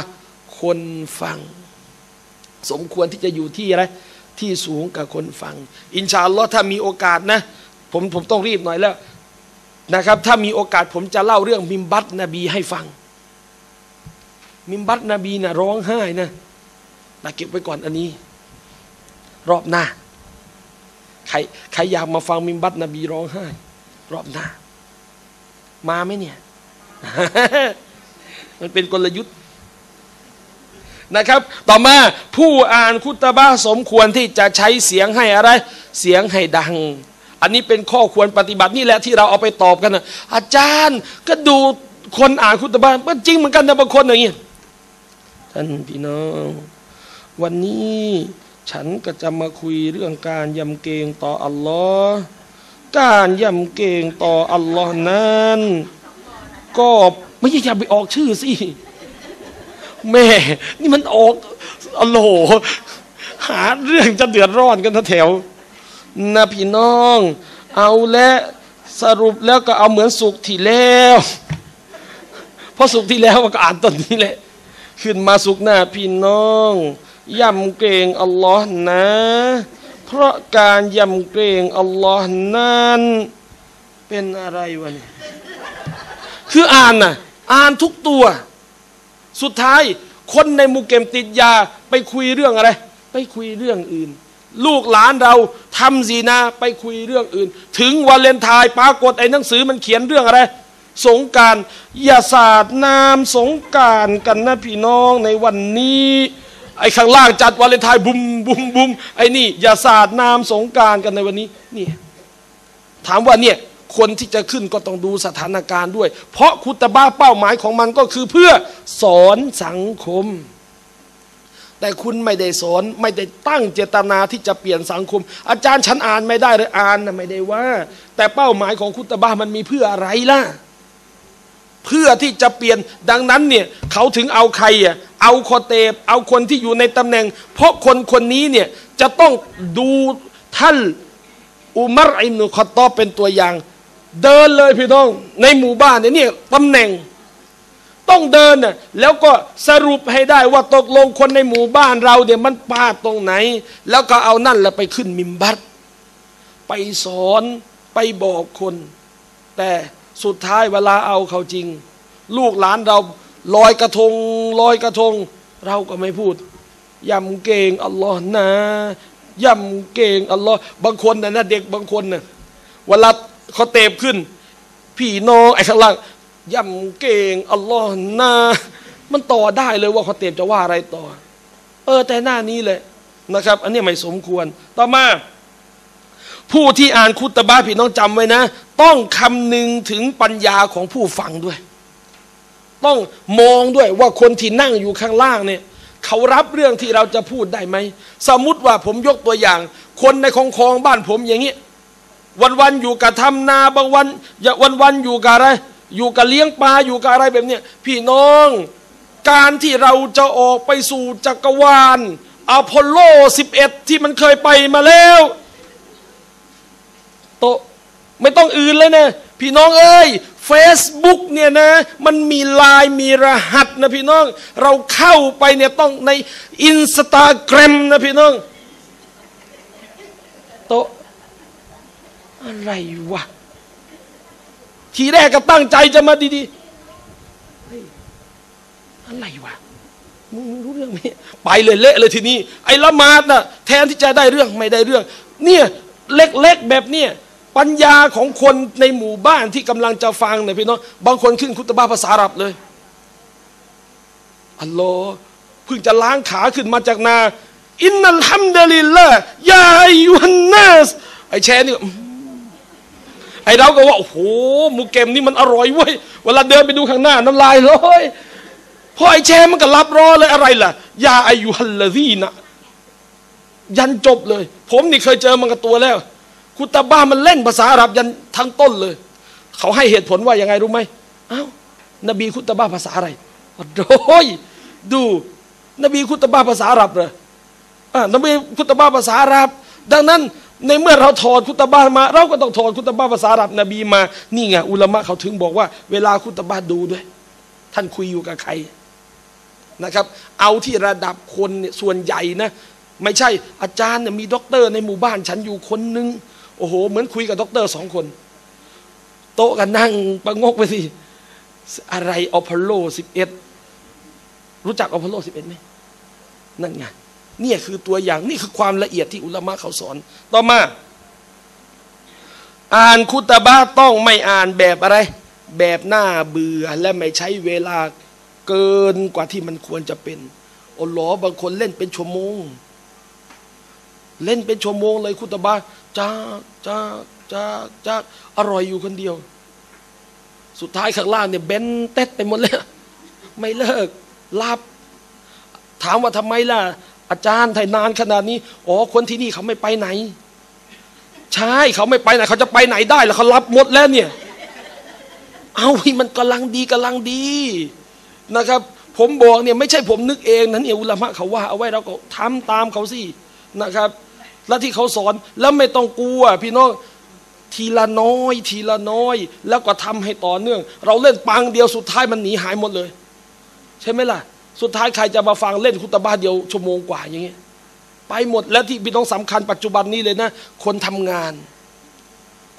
คนฟังสมควรที่จะอยู่ที่อะไรที่สูงกว่าคนฟังอินชาอัลลอฮ์ถ้ามีโอกาสนะผมผมต้องรีบหน่อยแล้วนะครับถ้ามีโอกาสผมจะเล่าเรื่องมิมบัตนบีให้ฟังมิมบัตนบีนะร้องไห้นะนะเก็บไว้ก่อนอันนี้รอบหน้าใครใครอยากมาฟังมิมบัตนบีร้องไห้รอบหน้ามาไหมเนี่ย มันเป็นกลยุทธ์นะครับต่อมาผู้อ่านคุตบะห์สมควรที่จะใช้เสียงให้อะไรเสียงให้ดังอันนี้เป็นข้อควรปฏิบัตินี่แหละที่เราเอาไปตอบกันนะอาจารย์ก็ดูคนอ่านคุตบะห์มันจริงเหมือนกันนะบางคนอย่างเงี้ยท่านพี่น้องวันนี้ฉันก็จะมาคุยเรื่องการยำเกรงต่ออัลลอฮ์การยำเกรงต่ออัลลอฮ์นั้นก็ไม่อยากไปออกชื่อสิแม่นี่มันออกอโลหาเรื่องจะเดือดร้อนกันทั้งแถวนะพี่น้องเอาและสรุปแล้วก็เอาเหมือนสุกที่แล้วเพราะสุกที่แล้วมันก็อ่านต้นนี้แหละขึ้นมาสุกหน้าพี่น้องยำเกรงอัลลอฮ์นะเพราะการยำเกรงอัลลอฮ์นั้นเป็นอะไรวะเนี่ยคืออ่านนะอ่านทุกตัวสุดท้ายคนในมุกเกมติดยาไปคุยเรื่องอะไรไปคุยเรื่องอื่นลูกหลานเราทำซีนาไปคุยเรื่องอื่นถึงวาเลนไทน์ปรากฏไอ้หนังสือมันเขียนเรื่องอะไรสงกรานต์อย่าสาดน้ำสงกรานต์กันนะพี่น้องในวันนี้ไอ้ข้างล่างจัดวาเลนไทน์บุมบุมบุมไอ้นี่อย่าสาดน้ำสงกรานต์กันในวันนี้นี่ถามว่าเนี่ยคนที่จะขึ้นก็ต้องดูสถานการณ์ด้วยเพราะคุตบะห์เป้าหมายของมันก็คือเพื่อสอนสังคมแต่คุณไม่ได้สอนไม่ได้ตั้งเจตนาที่จะเปลี่ยนสังคมอาจารย์ฉันอ่านไม่ได้หรืออ่านนะไม่ได้ว่าแต่เป้าหมายของคุตบะห์มันมีเพื่ออะไรล่ะเพื่อที่จะเปลี่ยนดังนั้นเนี่ยเขาถึงเอาใครอ่ะเอาคอเตบเอาคนที่อยู่ในตำแหน่งเพราะคนคนนี้เนี่ยจะต้องดูท่านอุมัรอิบนุคอฏฏอบเป็นตัวอย่างเดินเลยพี่น้องในหมู่บ้านเนี่ยตำแหน่งต้องเดินน่ะแล้วก็สรุปให้ได้ว่าตกลงคนในหมู่บ้านเราเนี่ยมันพลาดตรงไหนแล้วก็เอานั่นแหละไปขึ้นมิมบัตไปสอนไปบอกคนแต่สุดท้ายเวลาเอาเขาจริงลูกหลานเราลอยกระทงลอยกระทงเราก็ไม่พูดยำเกรงอัลลอฮ์นะยำเกรงอัลลอฮ์บางคนนะนะเด็กบางคนนะเวลาเขาเตบขึ้นพี่น้องไอ้ข้างล่างย่ำเก่งอัลลอฮ์นะมันต่อได้เลยว่าเขาเตบจะว่าอะไรต่อเออแต่หน้านี้เลยนะครับอันนี้ไม่สมควรต่อมาผู้ที่อ่านคุตบะห์พี่น้องจำไว้นะต้องคำนึงถึงปัญญาของผู้ฟังด้วยต้องมองด้วยว่าคนที่นั่งอยู่ข้างล่างเนี่ยเขารับเรื่องที่เราจะพูดได้ไหมสมมุติว่าผมยกตัวอย่างคนในคลองคลองบ้านผมอย่างนี้วันวันอยู่กับทำนาบางวันวันวันอยู่กับอะไรอยู่กับเลี้ยงปลาอยู่กับอะไรแบบนี้พี่น้องการที่เราจะออกไปสู่จักรวาลอพอลโลสิบเอ็ดที่มันเคยไปมาแล้วโตไม่ต้องอื่นเลยนะพี่น้องเอ้ย Facebook เนี่ยนะมันมีไลน์มีรหัสนะพี่น้องเราเข้าไปเนี่ยต้องใน Instagram นะพี่น้องโตอะไรวะทีแรกก็ตั้งใจจะมาดีๆอะไรวะมึงรู้เรื่องไหมไปเลยเละเลยทีนี้ไอ้ละหมาดน่ะแทนที่จะได้เรื่องไม่ได้เรื่องเนี่ยเล็กๆแบบเนี่ยปัญญาของคนในหมู่บ้านที่กำลังจะฟังเนี่ยพี่น้องบางคนขึ้นคุตบะห์ภาษาอาหรับเลยอัลลอฮ์เพิ่งจะล้างขาขึ้นมาจากนาอินนัลฮัมดุลิลลาฮ์ยาอัยยูฮันนัสไอ้แชร์นี่ไอ้เราก็ว่าโอ้โหหมูเกมนี่มันอร่อยเว้ยเวลาเดินไปดูข้างหน้าน้ำลายเลยพอไอ้แชร์มันก็รับรอเลยอะไรล่ะยาอายุฮัลลาซีนะยันจบเลยผมนี่เคยเจอมันกับตัวแล้วคุตบะห์มันเล่นภาษาอาหรับยันทั้งต้นเลยเขาให้เหตุผลว่ายังไงรู้ไหมอ้าวนบีคุตบะห์ภาษาอะไรโอ้ยดูนบีคุตบะห์ภาษาอาหรับเลยอ่านบีคุตบะห์ภาษาอาหรับดังนั้น ในเมื่อเราถอดคุตบะห์มาเราก็ต้องถอดคุตบะห์ภาษาอาหรับนบีมานี่ไงอุลามะเขาถึงบอกว่าเวลาคุตบะห์ดูด้วยท่านคุยอยู่กับใครนะครับเอาที่ระดับคนเนี่ยส่วนใหญ่นะไม่ใช่อาจารย์เนี่ยมีด็อกเตอร์ในหมู่บ้านฉันอยู่คนนึงโอ้โหเหมือนคุยกับด็อกเตอร์สองคนโต๊ะกันนั่งประงกไปสิอะไรอพอลโลสิบเอ็ดรู้จักอพอลโลสิบเอ็ดไหมนั่นไงเนี่ยคือตัวอย่างนี่คือความละเอียดที่อุลามะเขาสอนต่อมาอ่านคุตบะห์ต้องไม่อ่านแบบอะไรแบบหน้าเบื่อและไม่ใช้เวลาเกินกว่าที่มันควรจะเป็นอ๋อหรอบางคนเล่นเป็นชั่วโมงเล่นเป็นชั่วโมงเลยคุตบะห์จ้าจ้าจ้าจ้าอร่อยอยู่คนเดียวสุดท้ายข้างล่างเนี่ยเบนเต็ดไปหมดเลยไม่เลิกรับถามว่าทำไมล่ะอาจารย์ไทยนานขนาดนี้อ๋อคนที่นี่เขาไม่ไปไหนใช่เขาไม่ไปไหนเขาจะไปไหนได้แล้วเขารับหมดแล้วเนี่ยเอาที่มันกำลังดีกำลังดีนะครับผมบอกเนี่ยไม่ใช่ผมนึกเองนะเนี่ยอุลามะเขาว่าเอาไว้เราก็ทำตามเขาสินะครับและที่เขาสอนแล้วไม่ต้องกลัวพี่น้องทีละน้อยทีละน้อยแล้วก็ทำให้ต่อเนื่องเราเล่นปังเดียวสุดท้ายมันหนีหายหมดเลยใช่ไหมล่ะสุดท้ายใครจะมาฟังเล่นคุตบะห์เดียวชั่วโมงกว่าอย่างเงี้ยไปหมดแล้วที่พี่น้องสำคัญปัจจุบันนี้เลยนะคนทำงาน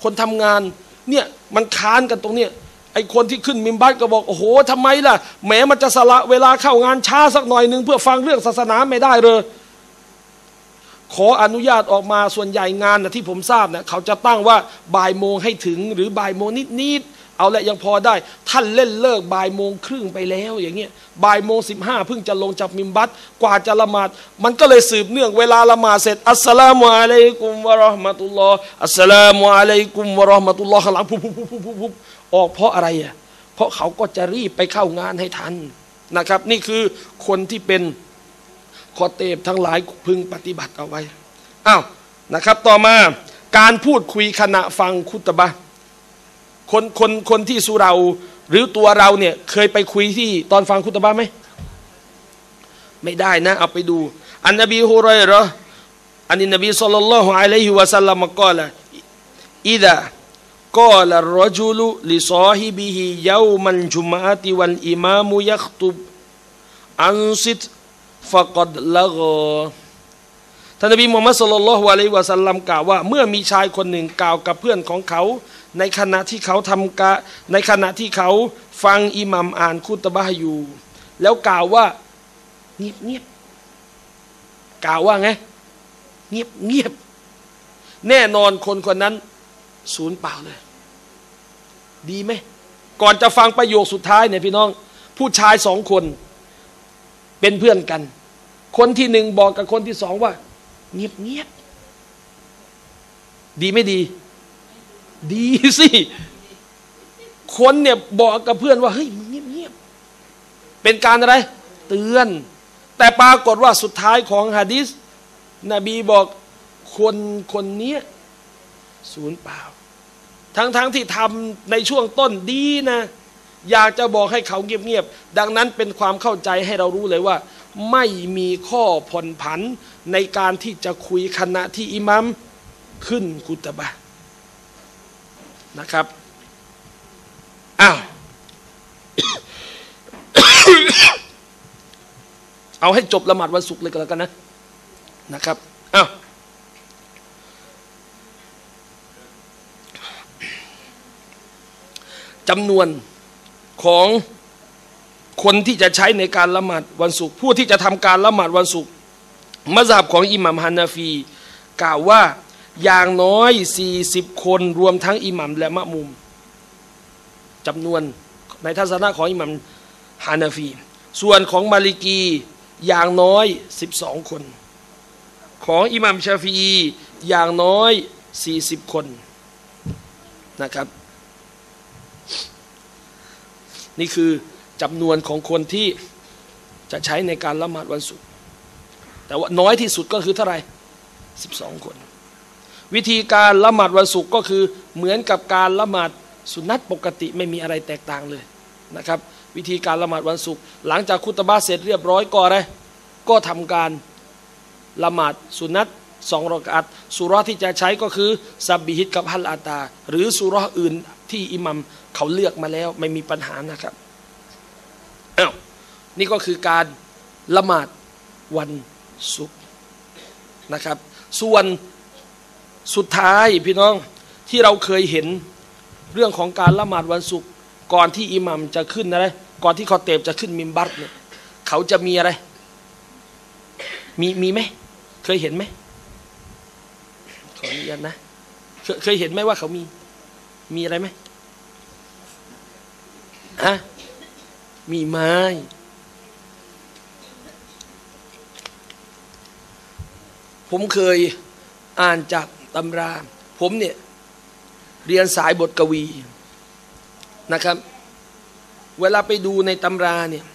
คนทำงานเนี่ยมันค้านกันตรงเนี้ยไอ้คนที่ขึ้นมิมบัตก็บอกโอ้โหทำไมล่ะแหมมันจะสละเวลาเข้างานช้าสักหน่อยนึงเพื่อฟังเรื่องศาสนาไม่ได้เลยขออนุญาตออกมาส่วนใหญ่งานนะที่ผมทราบนะเขาจะตั้งว่าบ่ายโมงให้ถึงหรือบ่ายโมงนิดๆเอาละยังพอได้ท่านเล่นเลิกบ่ายโมงครึ่งไปแล้วอย่างเงี้ยบ่ายโมงสิบห้าเพิ่งจะลงจากมิมบัตกว่าจะละหมาดมันก็เลยสืบเนื่องเวลาละหมาดเสร็จอัสสลามุอะลัยกุมวะเราะห์มะตุลลอฮ์อัสสลามุอะลัยกุมวะเราะห์มะตุลลอฮ์ข้างหลังปุ๊บปุ๊บปุ๊บปุ๊บปุ๊บออกเพราะอะไรอ่ะเพราะเขาก็จะรีบไปเข้างานให้ทันนะครับนี่คือคนที่เป็นขอเตบทั้งหลายพึงปฏิบัติเอาไว้อ้าวนะครับต่อมาการพูดคุยขณะฟังคุตบะห์คนคนคนที่สุเราหรือตัวเราเนี่ยเคยไปคุยที่ตอนฟังคุตบะห์ไหมไม่ได้นะเอาไปดูอันนบีฮุรอยเราะห์อันนบีศ็อลลัลลอฮุอะลัยฮิวะซัลลัมกล่าวอิซากล่าวรจุลลิซอฮิบิฮิยาวมัลจุมอะติวัลอิมามุยัคตุบอันซิตفقد لغى ท่านนบีมุฮัมมัดศ็อลลัลลอฮุอะลัยฮิวะซัลลัมกล่าวว่าเมื่อมีชายคนหนึ่งกล่าวกับเพื่อนของเขาในขณะที่เขาทำกะในขณะที่เขาฟังอิหมัมอ่านคุตบะห์อยู่แล้วกล่าวว่าเงียบเงียบกล่าวว่าไงเงียบเงียบแน่นอนคนคนนั้นศูนย์เปล่าเลยดีไหมก่อนจะฟังประโยคสุดท้ายเนี่ยพี่น้องผู้ชายสองคนเป็นเพื่อนกันคนที่หนึ่งบอกกับคนที่สองว่าเงียบเงียบดีไม่ดีดีสิคนเนี่ยบอกกับเพื่อนว่าเฮ้ยมึงเงียบเงียบเป็นการอะไรเตือนแต่ปรากฏว่าสุดท้ายของหะดีษนบีบอกคนคนนี้ศูนย์เปล่าทั้งทั้งที่ทำในช่วงต้นดีนะอยากจะบอกให้เขาเงียบๆดังนั้นเป็นความเข้าใจให้เรารู้เลยว่าไม่มีข้อผ่อนผันในการที่จะคุยขณะที่อิหมัมขึ้นคุตบะห์นะครับอ้าว เอาให้จบละหมาดวันศุกร์เลยก็แล้วกันนะนะครับอ้าวจำนวนของคนที่จะใช้ในการละหมาดวันศุกร์ผู้ที่จะทำการละหมาดวันศุกร์มัซฮับของอิหม่ามฮานาฟีกล่าวว่าอย่างน้อยสี่สิบคนรวมทั้งอิหม่ามและมะมุมจำนวนในทัศนะของอิหม่ามฮานาฟีส่วนของมาลิกีอย่างน้อยสิบสองคนของอิหม่ามชาฟีอีอย่างน้อยสี่สิบคนนะครับนี่คือจำนวนของคนที่จะใช้ในการละหมาดวันศุกร์แต่ว่าน้อยที่สุดก็คือเท่าไหร่สิบสองคนวิธีการละหมาดวันศุกร์ก็คือเหมือนกับการละหมาดสุนัตปกติไม่มีอะไรแตกต่างเลยนะครับวิธีการละหมาดวันศุกร์หลังจากคุตบะห์เสร็จเรียบร้อยก็อะไรก็ทำการละหมาดสุนัต สองรอกอัตสุราที่จะใช้ก็คือซับบิฮิตกับฮัลอาตาหรือสุราอื่นที่อิหมัมเขาเลือกมาแล้วไม่มีปัญหานะครับอ้าวนี่ก็คือการละหมาดวันศุกร์นะครับส่วนสุดท้ายพี่น้องที่เราเคยเห็นเรื่องของการละหมาดวันศุกร์ก่อนที่อิหมัมจะขึ้นอะไรก่อนที่คอเตบจะขึ้นมิมบัตเนี่ยเขาจะมีอะไรมีมีไหมเคยเห็นไหมขออนุญาตนะเคยเคยเห็นไหมว่าเขามีมีอะไรไหมฮะมีไม้ผมเคยอ่านจากตำราผมเนี่ยเรียนสายบทกวีนะครับเวลาไปดูในตำราเนี่ย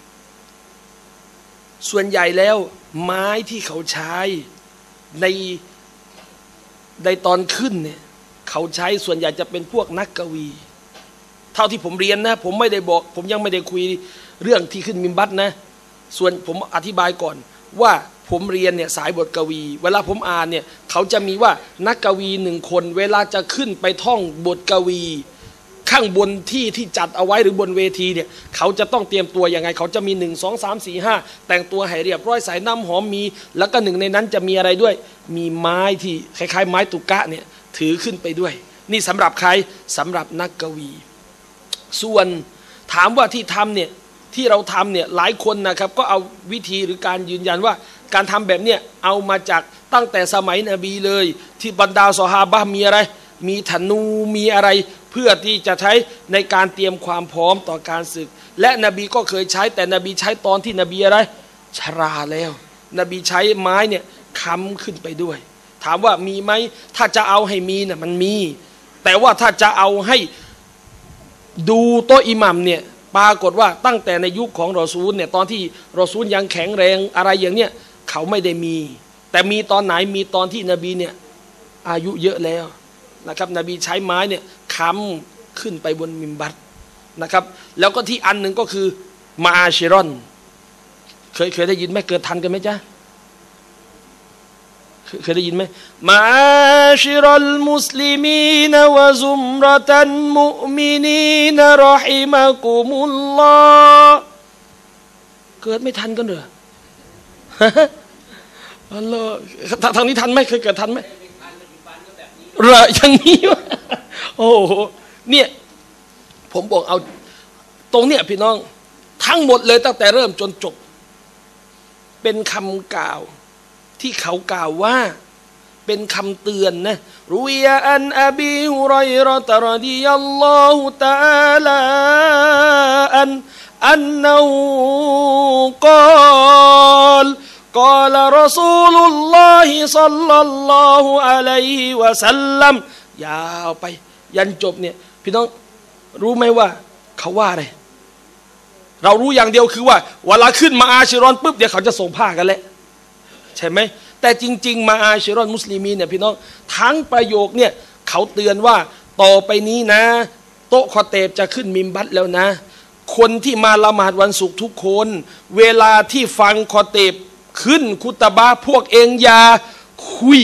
ส่วนใหญ่แล้วไม้ที่เขาใช้ในในตอนขึ้นเนี่ยเขาใช้ส่วนใหญ่จะเป็นพวกนักกวีเท่าที่ผมเรียนนะผมไม่ได้บอกผมยังไม่ได้คุยเรื่องที่ขึ้นมิมบัตนะส่วนผมอธิบายก่อนว่าผมเรียนเนี่ยสายบทกวีเวลาผมอ่านเนี่ยเขาจะมีว่านักกวีหนึ่งคนเวลาจะขึ้นไปท่องบทกวีข้างบนที่ที่จัดเอาไว้หรือบนเวทีเนี่ยเขาจะต้องเตรียมตัวยังไงเขาจะมีหนึ่ง สอง สาม สี่ ห้าแต่งตัวให้เรียบร้อยใส่น้ำหอมมีแล้วก็หนึ่งในนั้นจะมีอะไรด้วยมีไม้ที่คล้ายๆไม้ตุกะเนี่ยถือขึ้นไปด้วยนี่สำหรับใครสำหรับนักกวีส่วนถามว่าที่ทำเนี่ยที่เราทำเนี่ยหลายคนนะครับก็เอาวิธีหรือการยืนยันว่าการทำแบบเนี้ยเอามาจากตั้งแต่สมัยนบีเลยที่บรรดาซอฮาบะห์มีอะไรมีธนูมีอะไรเพื่อที่จะใช้ในการเตรียมความพร้อมต่อการศึกและนบีก็เคยใช้แต่นบีใช้ตอนที่นบีอะไรชราแล้วนบีใช้ไม้เนี่ยค้ำขึ้นไปด้วยถามว่ามีไหมถ้าจะเอาให้มีเนี่ยมันมีแต่ว่าถ้าจะเอาให้ดูโต๊ะอิหมัมเนี่ยปรากฏว่าตั้งแต่ในยุคของรอซูลเนี่ยตอนที่รอซูลยังแข็งแรงอะไรอย่างเนี้ยเขาไม่ได้มีแต่มีตอนไหนมีตอนที่นบีเนี่ยอายุเยอะแล้วนะครับนบีใช้ไม้เนี่ยค้ำขึ้นไปบนมิมบัตนะครับแล้วก็ที่อันหนึ่งก็คือมาอาชิรอนเคยเคยได้ยินไหมเกิดทันกันไหมจ๊ะเคยได้ยินไหมมาอาชิรอนมุสลิมีนวะซุมรตันมุมินีนรอฮิมะกุมุลลอฮ์เกิดไม่ทันกันเหรออัลลอฮ์ทางนี้ทันไหมเคยเกิดทันไหมเหรออย่างนี้วะโอ้โหเนี่ยผมบอกเอาตรงเนี้ยพี่น้องทั้งหมดเลยตั้งแต่เริ่มจนจบเป็นคำกล่าวที่เขากล่าวว่าเป็นคำเตือนนะรุยะอันอบีฮุรอยเราะฮ์รอฎิยัลลอฮุตะอาลาอันอันนะฮูกอลقال رسول الله صلى الله عليه وسلم ยาวไปยันจบเนี่ยพี่น้องรู้ไหมว่าเขาว่าอะไรเรารู้อย่างเดียวคือว่าเวลาขึ้นมาอาชิรอนปุ๊บเดี๋ยวเขาจะส่งผ้ากันแหละใช่ไหมแต่จริงๆมาอาชิรอนมุสลิมีเนี่ยพี่น้องทั้งประโยคเนี่ยเขาเตือนว่าต่อไปนี้นะโต๊ะคอเตบจะขึ้นมิมบัตแล้วนะคนที่มาละหมาดวันศุกร์ทุกคนเวลาที่ฟังคอเตบขึ้นคุตบะพวกเองอย่าคุย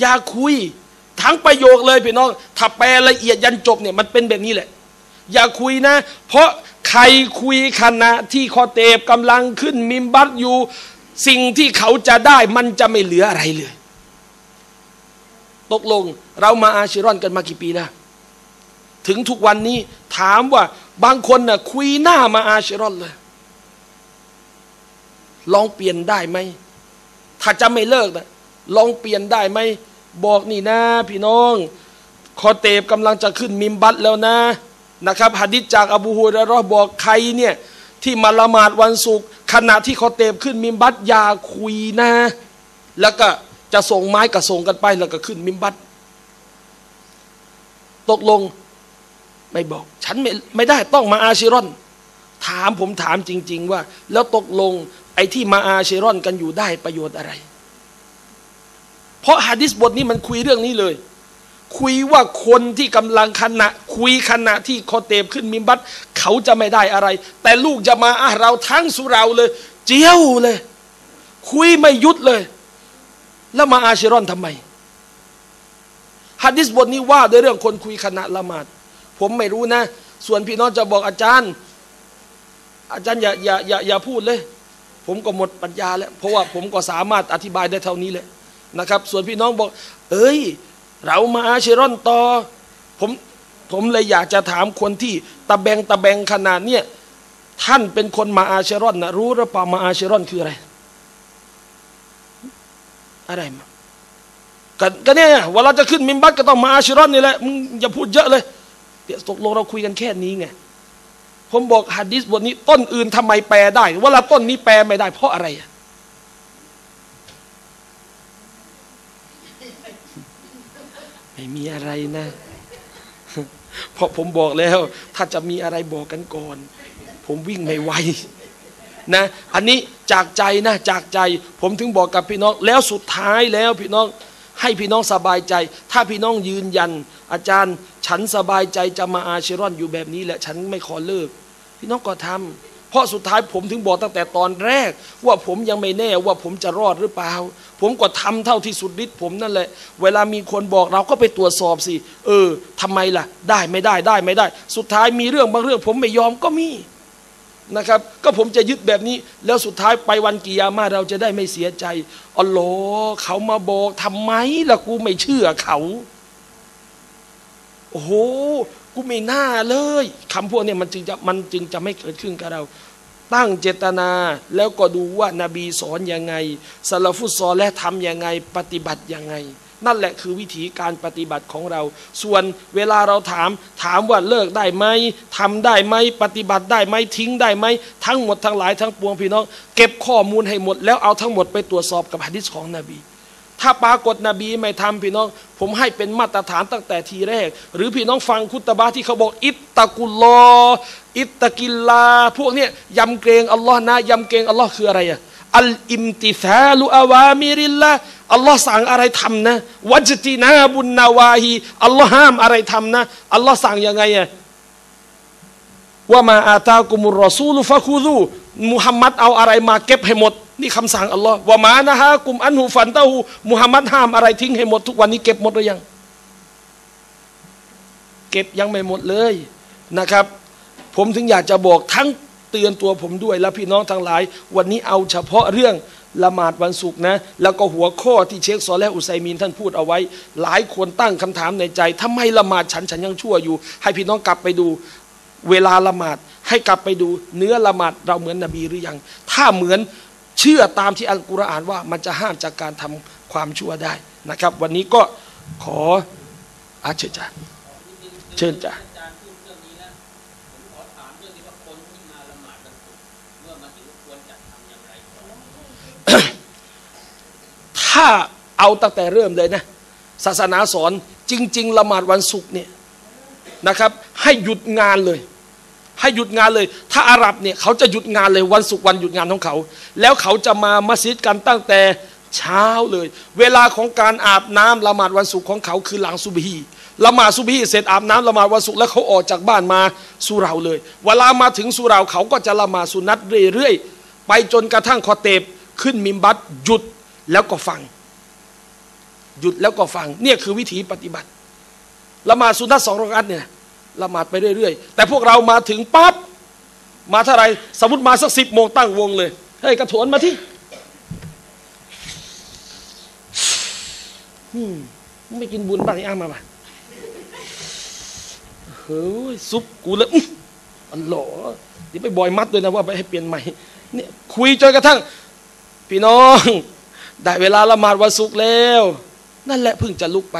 อย่าคุยทั้งประโยคเลยพี่น้องถ้าแปลละเอียดยันจบเนี่ยมันเป็นแบบนี้แหละอย่าคุยนะเพราะใครคุยขณะที่คอเตบกำลังขึ้นมิมบัตอยู่สิ่งที่เขาจะได้มันจะไม่เหลืออะไรเลยตกลงเรามาอาชิรอนกันมากี่ปีแล้วถึงทุกวันนี้ถามว่าบางคนน่ะคุยหน้ามาอาชิรอนเลยลองเปลี่ยนได้ไหมถ้าจะไม่เลิกนะลองเปลี่ยนได้ไหมบอกนี่นะพี่น้องคอเตบกำลังจะขึ้นมิมบัตแล้วนะนะครับหะดีษจากอบูฮุรอยเราะฮ์บอกใครเนี่ยที่มาละหมาดวันศุกร์ขณะที่คอเตบขึ้นมิมบัตอย่าคุยนะแล้วก็จะส่งไม้กระส่งกันไปแล้วก็ขึ้นมิมบัตตกลงไม่บอกฉันไม่ไม่ได้ต้องมาอาชิรอนถามผมถามจริงๆว่าแล้วตกลงไอ้ที่มาอาเชรอนกันอยู่ได้ประโยชน์อะไรเพราะหะดีษบทนี้มันคุยเรื่องนี้เลยคุยว่าคนที่กำลังขณะคุยขณะที่คอเตบขึ้นมิมบัตเขาจะไม่ได้อะไรแต่ลูกจะมาอาเราทั้งสุเราเลยเจียวเลยคุยไม่หยุดเลย แล้วมาอาชิรอนทำไมหะดีษบทนี้ว่าด้วยเรื่องคนคุยขณะละหมาดผมไม่รู้นะส่วนพี่น้องจะบอกอาจารย์อาจารย์อย่าอย่าอย่าอย่าพูดเลยผมก็หมดปัญญาแล้วเพราะว่าผมก็สามารถอธิบายได้เท่านี้เลยนะครับส่วนพี่น้องบอกเอ้ยเรามาอาชิรอนต่อผมผมเลยอยากจะถามคนที่ตะแบงตะแบงขนาดเนี้ยท่านเป็นคนมาอาชิรอนนะรู้หรือเปล่ามาอาชิรอนคืออะไรอะไรมาก็เนี่ยเวลาจะขึ้นมิมบัตก็ต้องมาอาชิรอนนี่แหละมึงอย่าพูดเยอะเลยเดี๋ยวตกลงเราคุยกันแค่นี้ไงผมบอกหะดีษบทนี้ต้นอื่นทำไมแปลได้เวลาต้นนี้แปลไม่ได้เพราะอะไรไม่มีอะไรนะเพราะผมบอกแล้วถ้าจะมีอะไรบอกกันก่อนผมวิ่งไม่ไหวนะอันนี้จากใจนะจากใจผมถึงบอกกับพี่น้องแล้วสุดท้ายแล้วพี่น้องให้พี่น้องสบายใจถ้าพี่น้องยืนยันอาจารย์ฉันสบายใจจะมาอาชิรอนอยู่แบบนี้แหละฉันไม่ขอเลิกพี่น้องก็ทำเพราะสุดท้ายผมถึงบอกตั้งแต่ตอนแรกว่าผมยังไม่แน่ว่าผมจะรอดหรือเปล่าผมก็ทำเท่าที่สุดฤทธิ์ผมนั่นแหละเวลามีคนบอกเราก็ไปตรวจสอบสิเออทำไมล่ะได้ไม่ได้ได้ไม่ได้สุดท้ายมีเรื่องบางเรื่องผมไม่ยอมก็มีนะครับก็ผมจะยึดแบบนี้แล้วสุดท้ายไปวันกิยามะห์เราจะได้ไม่เสียใจอัลลอฮ์เขามาบอกทำไมล่ะกูไม่เชื่อเขาโอ้โหกูไม่น่าเลยคำพวกนี้มันจึงจะมันจึงจะไม่เกิดขึ้นกับเราตั้งเจตนาแล้วก็ดูว่านบีสอนยังไงซะละฟุศศอลิห์ทำยังไงปฏิบัติยังไงนั่นแหละคือวิธีการปฏิบัติของเราส่วนเวลาเราถามถามว่าเลิกได้ไหมทำได้ไหมปฏิบัติได้ไหมทิ้งได้ไหมทั้งหมดทั้งหลายทั้งปวงพี่น้องเก็บข้อมูลให้หมดแล้วเอาทั้งหมดไปตรวจสอบกับหะดีษของนบีถ้าปรากฏนบีไม่ทำพี่น้องผมให้เป็นมาตรฐานตั้งแต่ทีแรกหรือพี่น้องฟังคุตบะที่เขาบอกอิตตะกุลลออิตตะกิลลาพวกเนี้ยยำเกรงอัลลอฮ์นะยำเกรงอัลลอฮ์คืออะไรอะอัลอิมติซาลุอาวามิริลละอัลลอฮ์สั่งอะไรทำนะวัจตินาบุนนาวาฮีอัลลอฮ์ห้ามอะไรทำนะอัลลอฮ์สั่งยังไงอะว่ามาอาตากุมุรรอซูลุฟะคูซูมุฮัมมัดเอาอะไรมาเก็บให้หมดนี่คำสั่งอัลลอฮ์ว่ามานะฮะกุมอันหูฟันเต้าหูมุฮัมมัดห้ามอะไรทิ้งให้หมดทุกวันนี้เก็บหมดหรือยังเก็บยังไม่หมดเลยนะครับผมถึงอยากจะบอกทั้งเตือนตัวผมด้วยและพี่น้องทั้งหลายวันนี้เอาเฉพาะเรื่องละหมาดวันศุกร์นะแล้วก็หัวข้อที่เชคซอเลห์ อุซัยมีนท่านพูดเอาไว้หลายคนตั้งคำถามในใจทำไมละหมาดฉันฉันยังชั่วอยู่ให้พี่น้องกลับไปดูเวลาละหมาดให้กลับไปดูเนื้อละหมาดเราเหมือนนบีหรือยังถ้าเหมือนเชื่อตามที่อัลกุรอานว่ามันจะห้ามจากการทำความชั่วได้นะครับวันนี้ก็ขออาเชิญจ้ะเชิญจ้ะถ้าเอาตั้งแต่เริ่มเลยนะศาสนาสอนจริงๆละหมาดวันศุกร์เนี่ยนะครับให้หยุดงานเลยให้หยุดงานเลยถ้าอาหรับเนี่ยเขาจะหยุดงานเลยวันศุกร์วันหยุดงานของเขาแล้วเขาจะมามัสยิดกันตั้งแต่เช้าเลยเวลาของการอาบน้ำละหมาดวันศุกร์ของเขาคือหลังซุบฮีละหมาดซุบฮีเสร็จอาบน้ำละหมาดวันศุกร์แล้วเขาออกจากบ้านมาสุเราะเลยเวลามาถึงสุเราะเขาก็จะละหมาดสุนัตเรื่อยๆไปจนกระทั่งคอเตบขึ้นมิมบัตหยุดแล้วก็ฟังหยุดแล้วก็ฟังเนี่ยคือวิธีปฏิบัติละหมาดสุนัตสองรอกอัตเนี่ยละหมาดไปเรื่อยๆแต่พวกเรามาถึงปั๊บมาเท่าไรสมมติมาสักสิบโมงตั้งวงเลยเฮ้ยกระโถนมาที่อืมไม่กินบุญบ้างไอ้อ้ามาป่ะเฮ้ยซุปกูเลยอันหล่อเดี๋ยวไปบอยมัดด้วยนะว่าไปให้เปลี่ยนใหม่เนี่ยคุยจนกระทั่งพี่น้องได้เวลาละหมาดวันศุกร์แล้วนั่นแหละเพิ่งจะลุกไป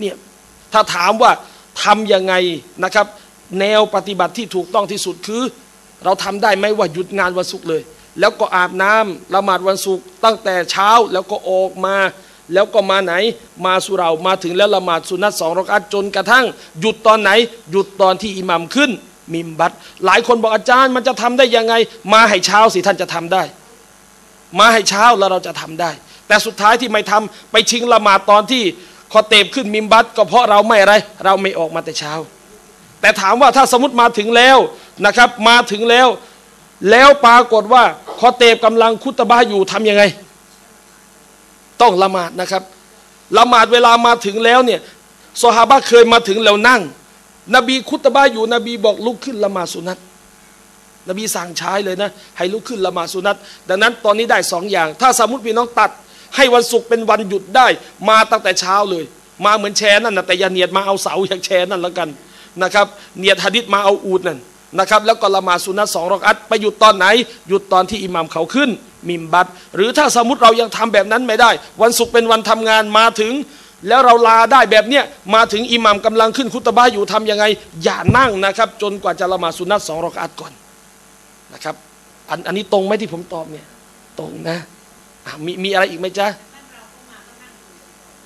เนี่ยถ้าถามว่าทำยังไงนะครับแนวปฏิบัติที่ถูกต้องที่สุดคือเราทำได้ไหมว่าหยุดงานวันศุกร์เลยแล้วก็อาบน้ำละหมาดวันศุกร์ตั้งแต่เช้าแล้วก็ออกมาแล้วก็มาไหนมาสุเรามาถึงแล้วละหมาดสุนัตสองรอกอัตจนกระทั่งหยุดตอนไหนหยุดตอนที่อิหมัมขึ้นมิมบัตหลายคนบอกอาจารย์มันจะทำได้ยังไงมาให้เช้าสิท่านจะทำได้มาให้เช้าแล้วเราจะทำได้แต่สุดท้ายที่ไม่ทำไปชิงละหมาดตอนที่คอเตบขึ้นมิมบัตก็เพราะเราไม่อะไรเราไม่ออกมาแต่เช้าแต่ถามว่าถ้าสมมติมาถึงแล้วนะครับมาถึงแล้วแล้วปรากฏว่าคอเตบกำลังคุตบะอยู่ทำยังไง ต้องละหมาดนะครับละหมาดเวลามาถึงแล้วเนี่ยซอฮาบะเคยมาถึงแล้วนั่งนบีคุตบะอยู่นบีบอกลุกขึ้นละหมาดสุนัตนบีสั่งใช้เลยนะให้ลุกขึ้นละหมาดสุนัตดังนั้นตอนนี้ได้สองอย่างถ้าสมมติพี่น้องตัดให้วันศุกร์เป็นวันหยุดได้มาตั้งแต่เช้าเลยมาเหมือนแชร์นั่นนะแต่อย่าเนียดมาเอาเสาอย่างแชร์นั่นแล้วกันนะครับเนียดหะดิษมาเอาอูดนั่นนะครับแล้วก็ละหมาดสุนัตสองรอกอัตไปหยุดตอนไหนหยุดตอนที่อิหมัมเขาขึ้นมิมบัตหรือถ้าสมมติเรายังทำแบบนั้นไม่ได้วันศุกร์เป็นวันทำงานมาถึงแล้วเราลาได้แบบเนี้ยมาถึงอิหมัมกำลังขึ้นคุตบะอยู่ทํำยังไงอย่านั่งนะครับจนกว่าจะละหมาดสุนัตสองรอกอัตก่อนนะครับอันอันนี้ตรงไหมที่ผมตอบเนี่ยตรงนะมีมีอะไรอีกไหมจ๊ะ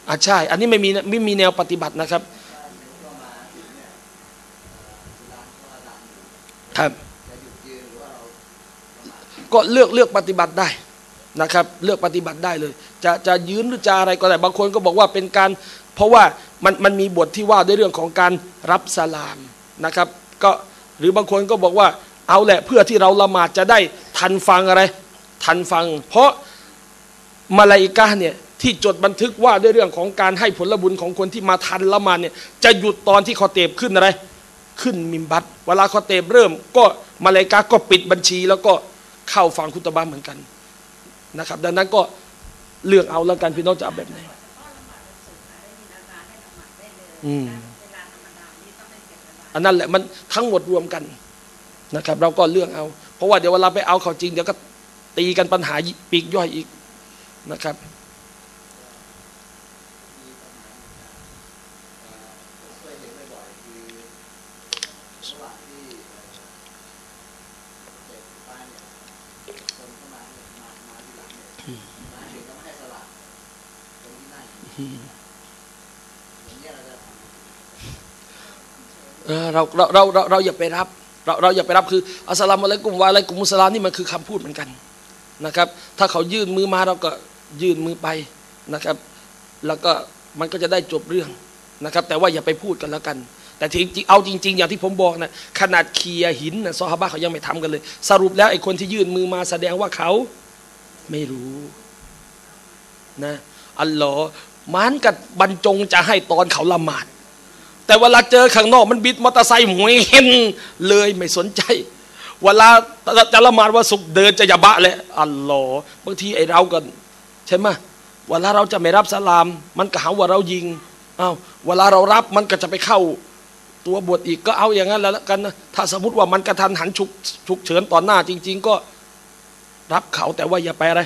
อ่ะใช่อันนี้ไม่มีไม่มีแนวปฏิบัตินะครับครับก็เลือกเลือกปฏิบัติได้นะครับเลือกปฏิบัติได้เลยจะจะยืนหรือจะอะไรก็ได้บางคนก็บอกว่าเป็นการเพราะว่ามันมันมีบทที่ว่าด้วยเรื่องของการรับสลามนะครับก็หรือบางคนก็บอกว่าเอาแหละเพื่อที่เราละหมาดจะได้ทันฟังอะไรทันฟังเพราะมาลาอิกะฮ์เนี่ยที่จดบันทึกว่าด้วยเรื่องของการให้ผลบุญของคนที่มาทันละหมาดเนี่ยจะหยุดตอนที่คอเตบขึ้นอะไรขึ้นมิมบัตเวลาคอเตบเริ่มก็มาลาอิกะฮ์ก็ปิดบัญชีแล้วก็เข้าฟังคุตบะฮ์เหมือนกันนะครับดังนั้นก็เลือกเอาแล้วกันพี่น้องจะเอาแบบไหนอืมอันนั้นแหละมันทั้งหมดรวมกันนะครับเราก็เลือกเอาเพราะว่าเดี๋ยวเวลาไปเอาเขาจริงเดี๋ยวก็ตีกันปัญหาปีกย่อยอีกนะครับเราเราเราเราอย่าไปรับเราเราอย่าไปรับคืออัสสลามุอะลัยกุมวะอะลัยกุมุสลามนี่มันคือคำพูดเหมือนกันนะครับถ้าเขายื่นมือมาเราก็ยื่นมือไปนะครับแล้วก็มันก็จะได้จบเรื่องนะครับแต่ว่าอย่าไปพูดกันแล้วกันแต่จริงๆเอาจริงๆอย่างที่ผมบอกนะขนาดเคลียหินนะซอฮาบะเขายังไม่ทำกันเลยสรุปแล้วไอ้คนที่ยื่นมือมาแสดงว่าเขาไม่รู้นะอัลลอฮ์มันกับบรรจงจะให้ตอนเขาละหมาดแต่เวลาเจอข้างนอกมันบิดมอเตอร์ไซค์หวยเห็นเลยไม่สนใจเวลาจะละหมาดว่าสุกเดินจะยาบะเลยอัลลอฮ์บางทีไอเรากันใช่ไหมเวลาเราจะไม่รับสลามมันก็หาว่าเรายิงอ้าวเวลาเรารับมันก็จะไปเข้าตัวบทอีกก็เอาอย่างนั้นแล้วกันนะถ้าสมมติว่ามันกระทันหันฉุกฉุกเฉินต่อหน้าจริงๆก็รับเขาแต่ว่าอย่าไปอะไร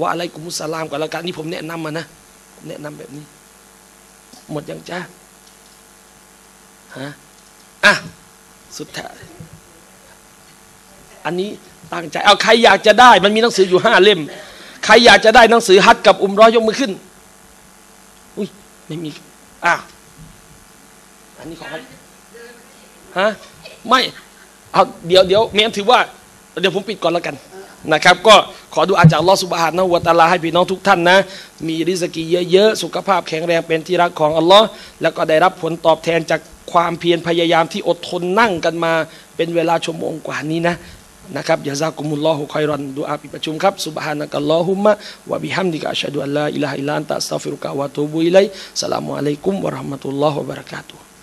ว่าอะไรกุมุสลามกันแล้วกันนี่ผมแนะนำมานะแนะนำแบบนี้หมดยังจ้าฮะอ่ะสุดท้ายอันนี้ตั้งใจเอาใครอยากจะได้มันมีหนังสืออยู่ห้าเล่มใครอยากจะได้หนังสือฮัจญ์กับอุมเราะห์ยกมือขึ้นอุ้ยไม่มีอ่ะอันนี้ของฮะไม่เอาเดี๋ยวเดี๋ยวเมนถือว่าเดี๋ยวผมปิดก่อนแล้วกันนะครับก็ขอดูอาจากอัลลอฮฺซุบฮานะฮูวะตะอาลาให้พี่น้องทุกท่านนะมีริซกีเยอะๆสุขภาพแข็งแรงเป็นที่รักของอัลลอฮฺแล้วก็ได้รับผลตอบแทนจากความเพียรพยายามที่อดทนนั่งกันมาเป็นเวลาชั่วโมงกว่านี้นะนะครับยะซากุมุลลอฮุค็อยรอนดูอาปิดประชุมครับซุบฮานะกัลลอฮุมมะวะบิฮัมดิกะอัชฮะดุอัลลาอิลาฮะอิลลันตะอัสตัฆฟิรุกะวะอะตูบุอิลัยฮิสสลามุอะลัยกุมวะเราะห์มะตุลลอฮิวะบะเราะกาตุฮ์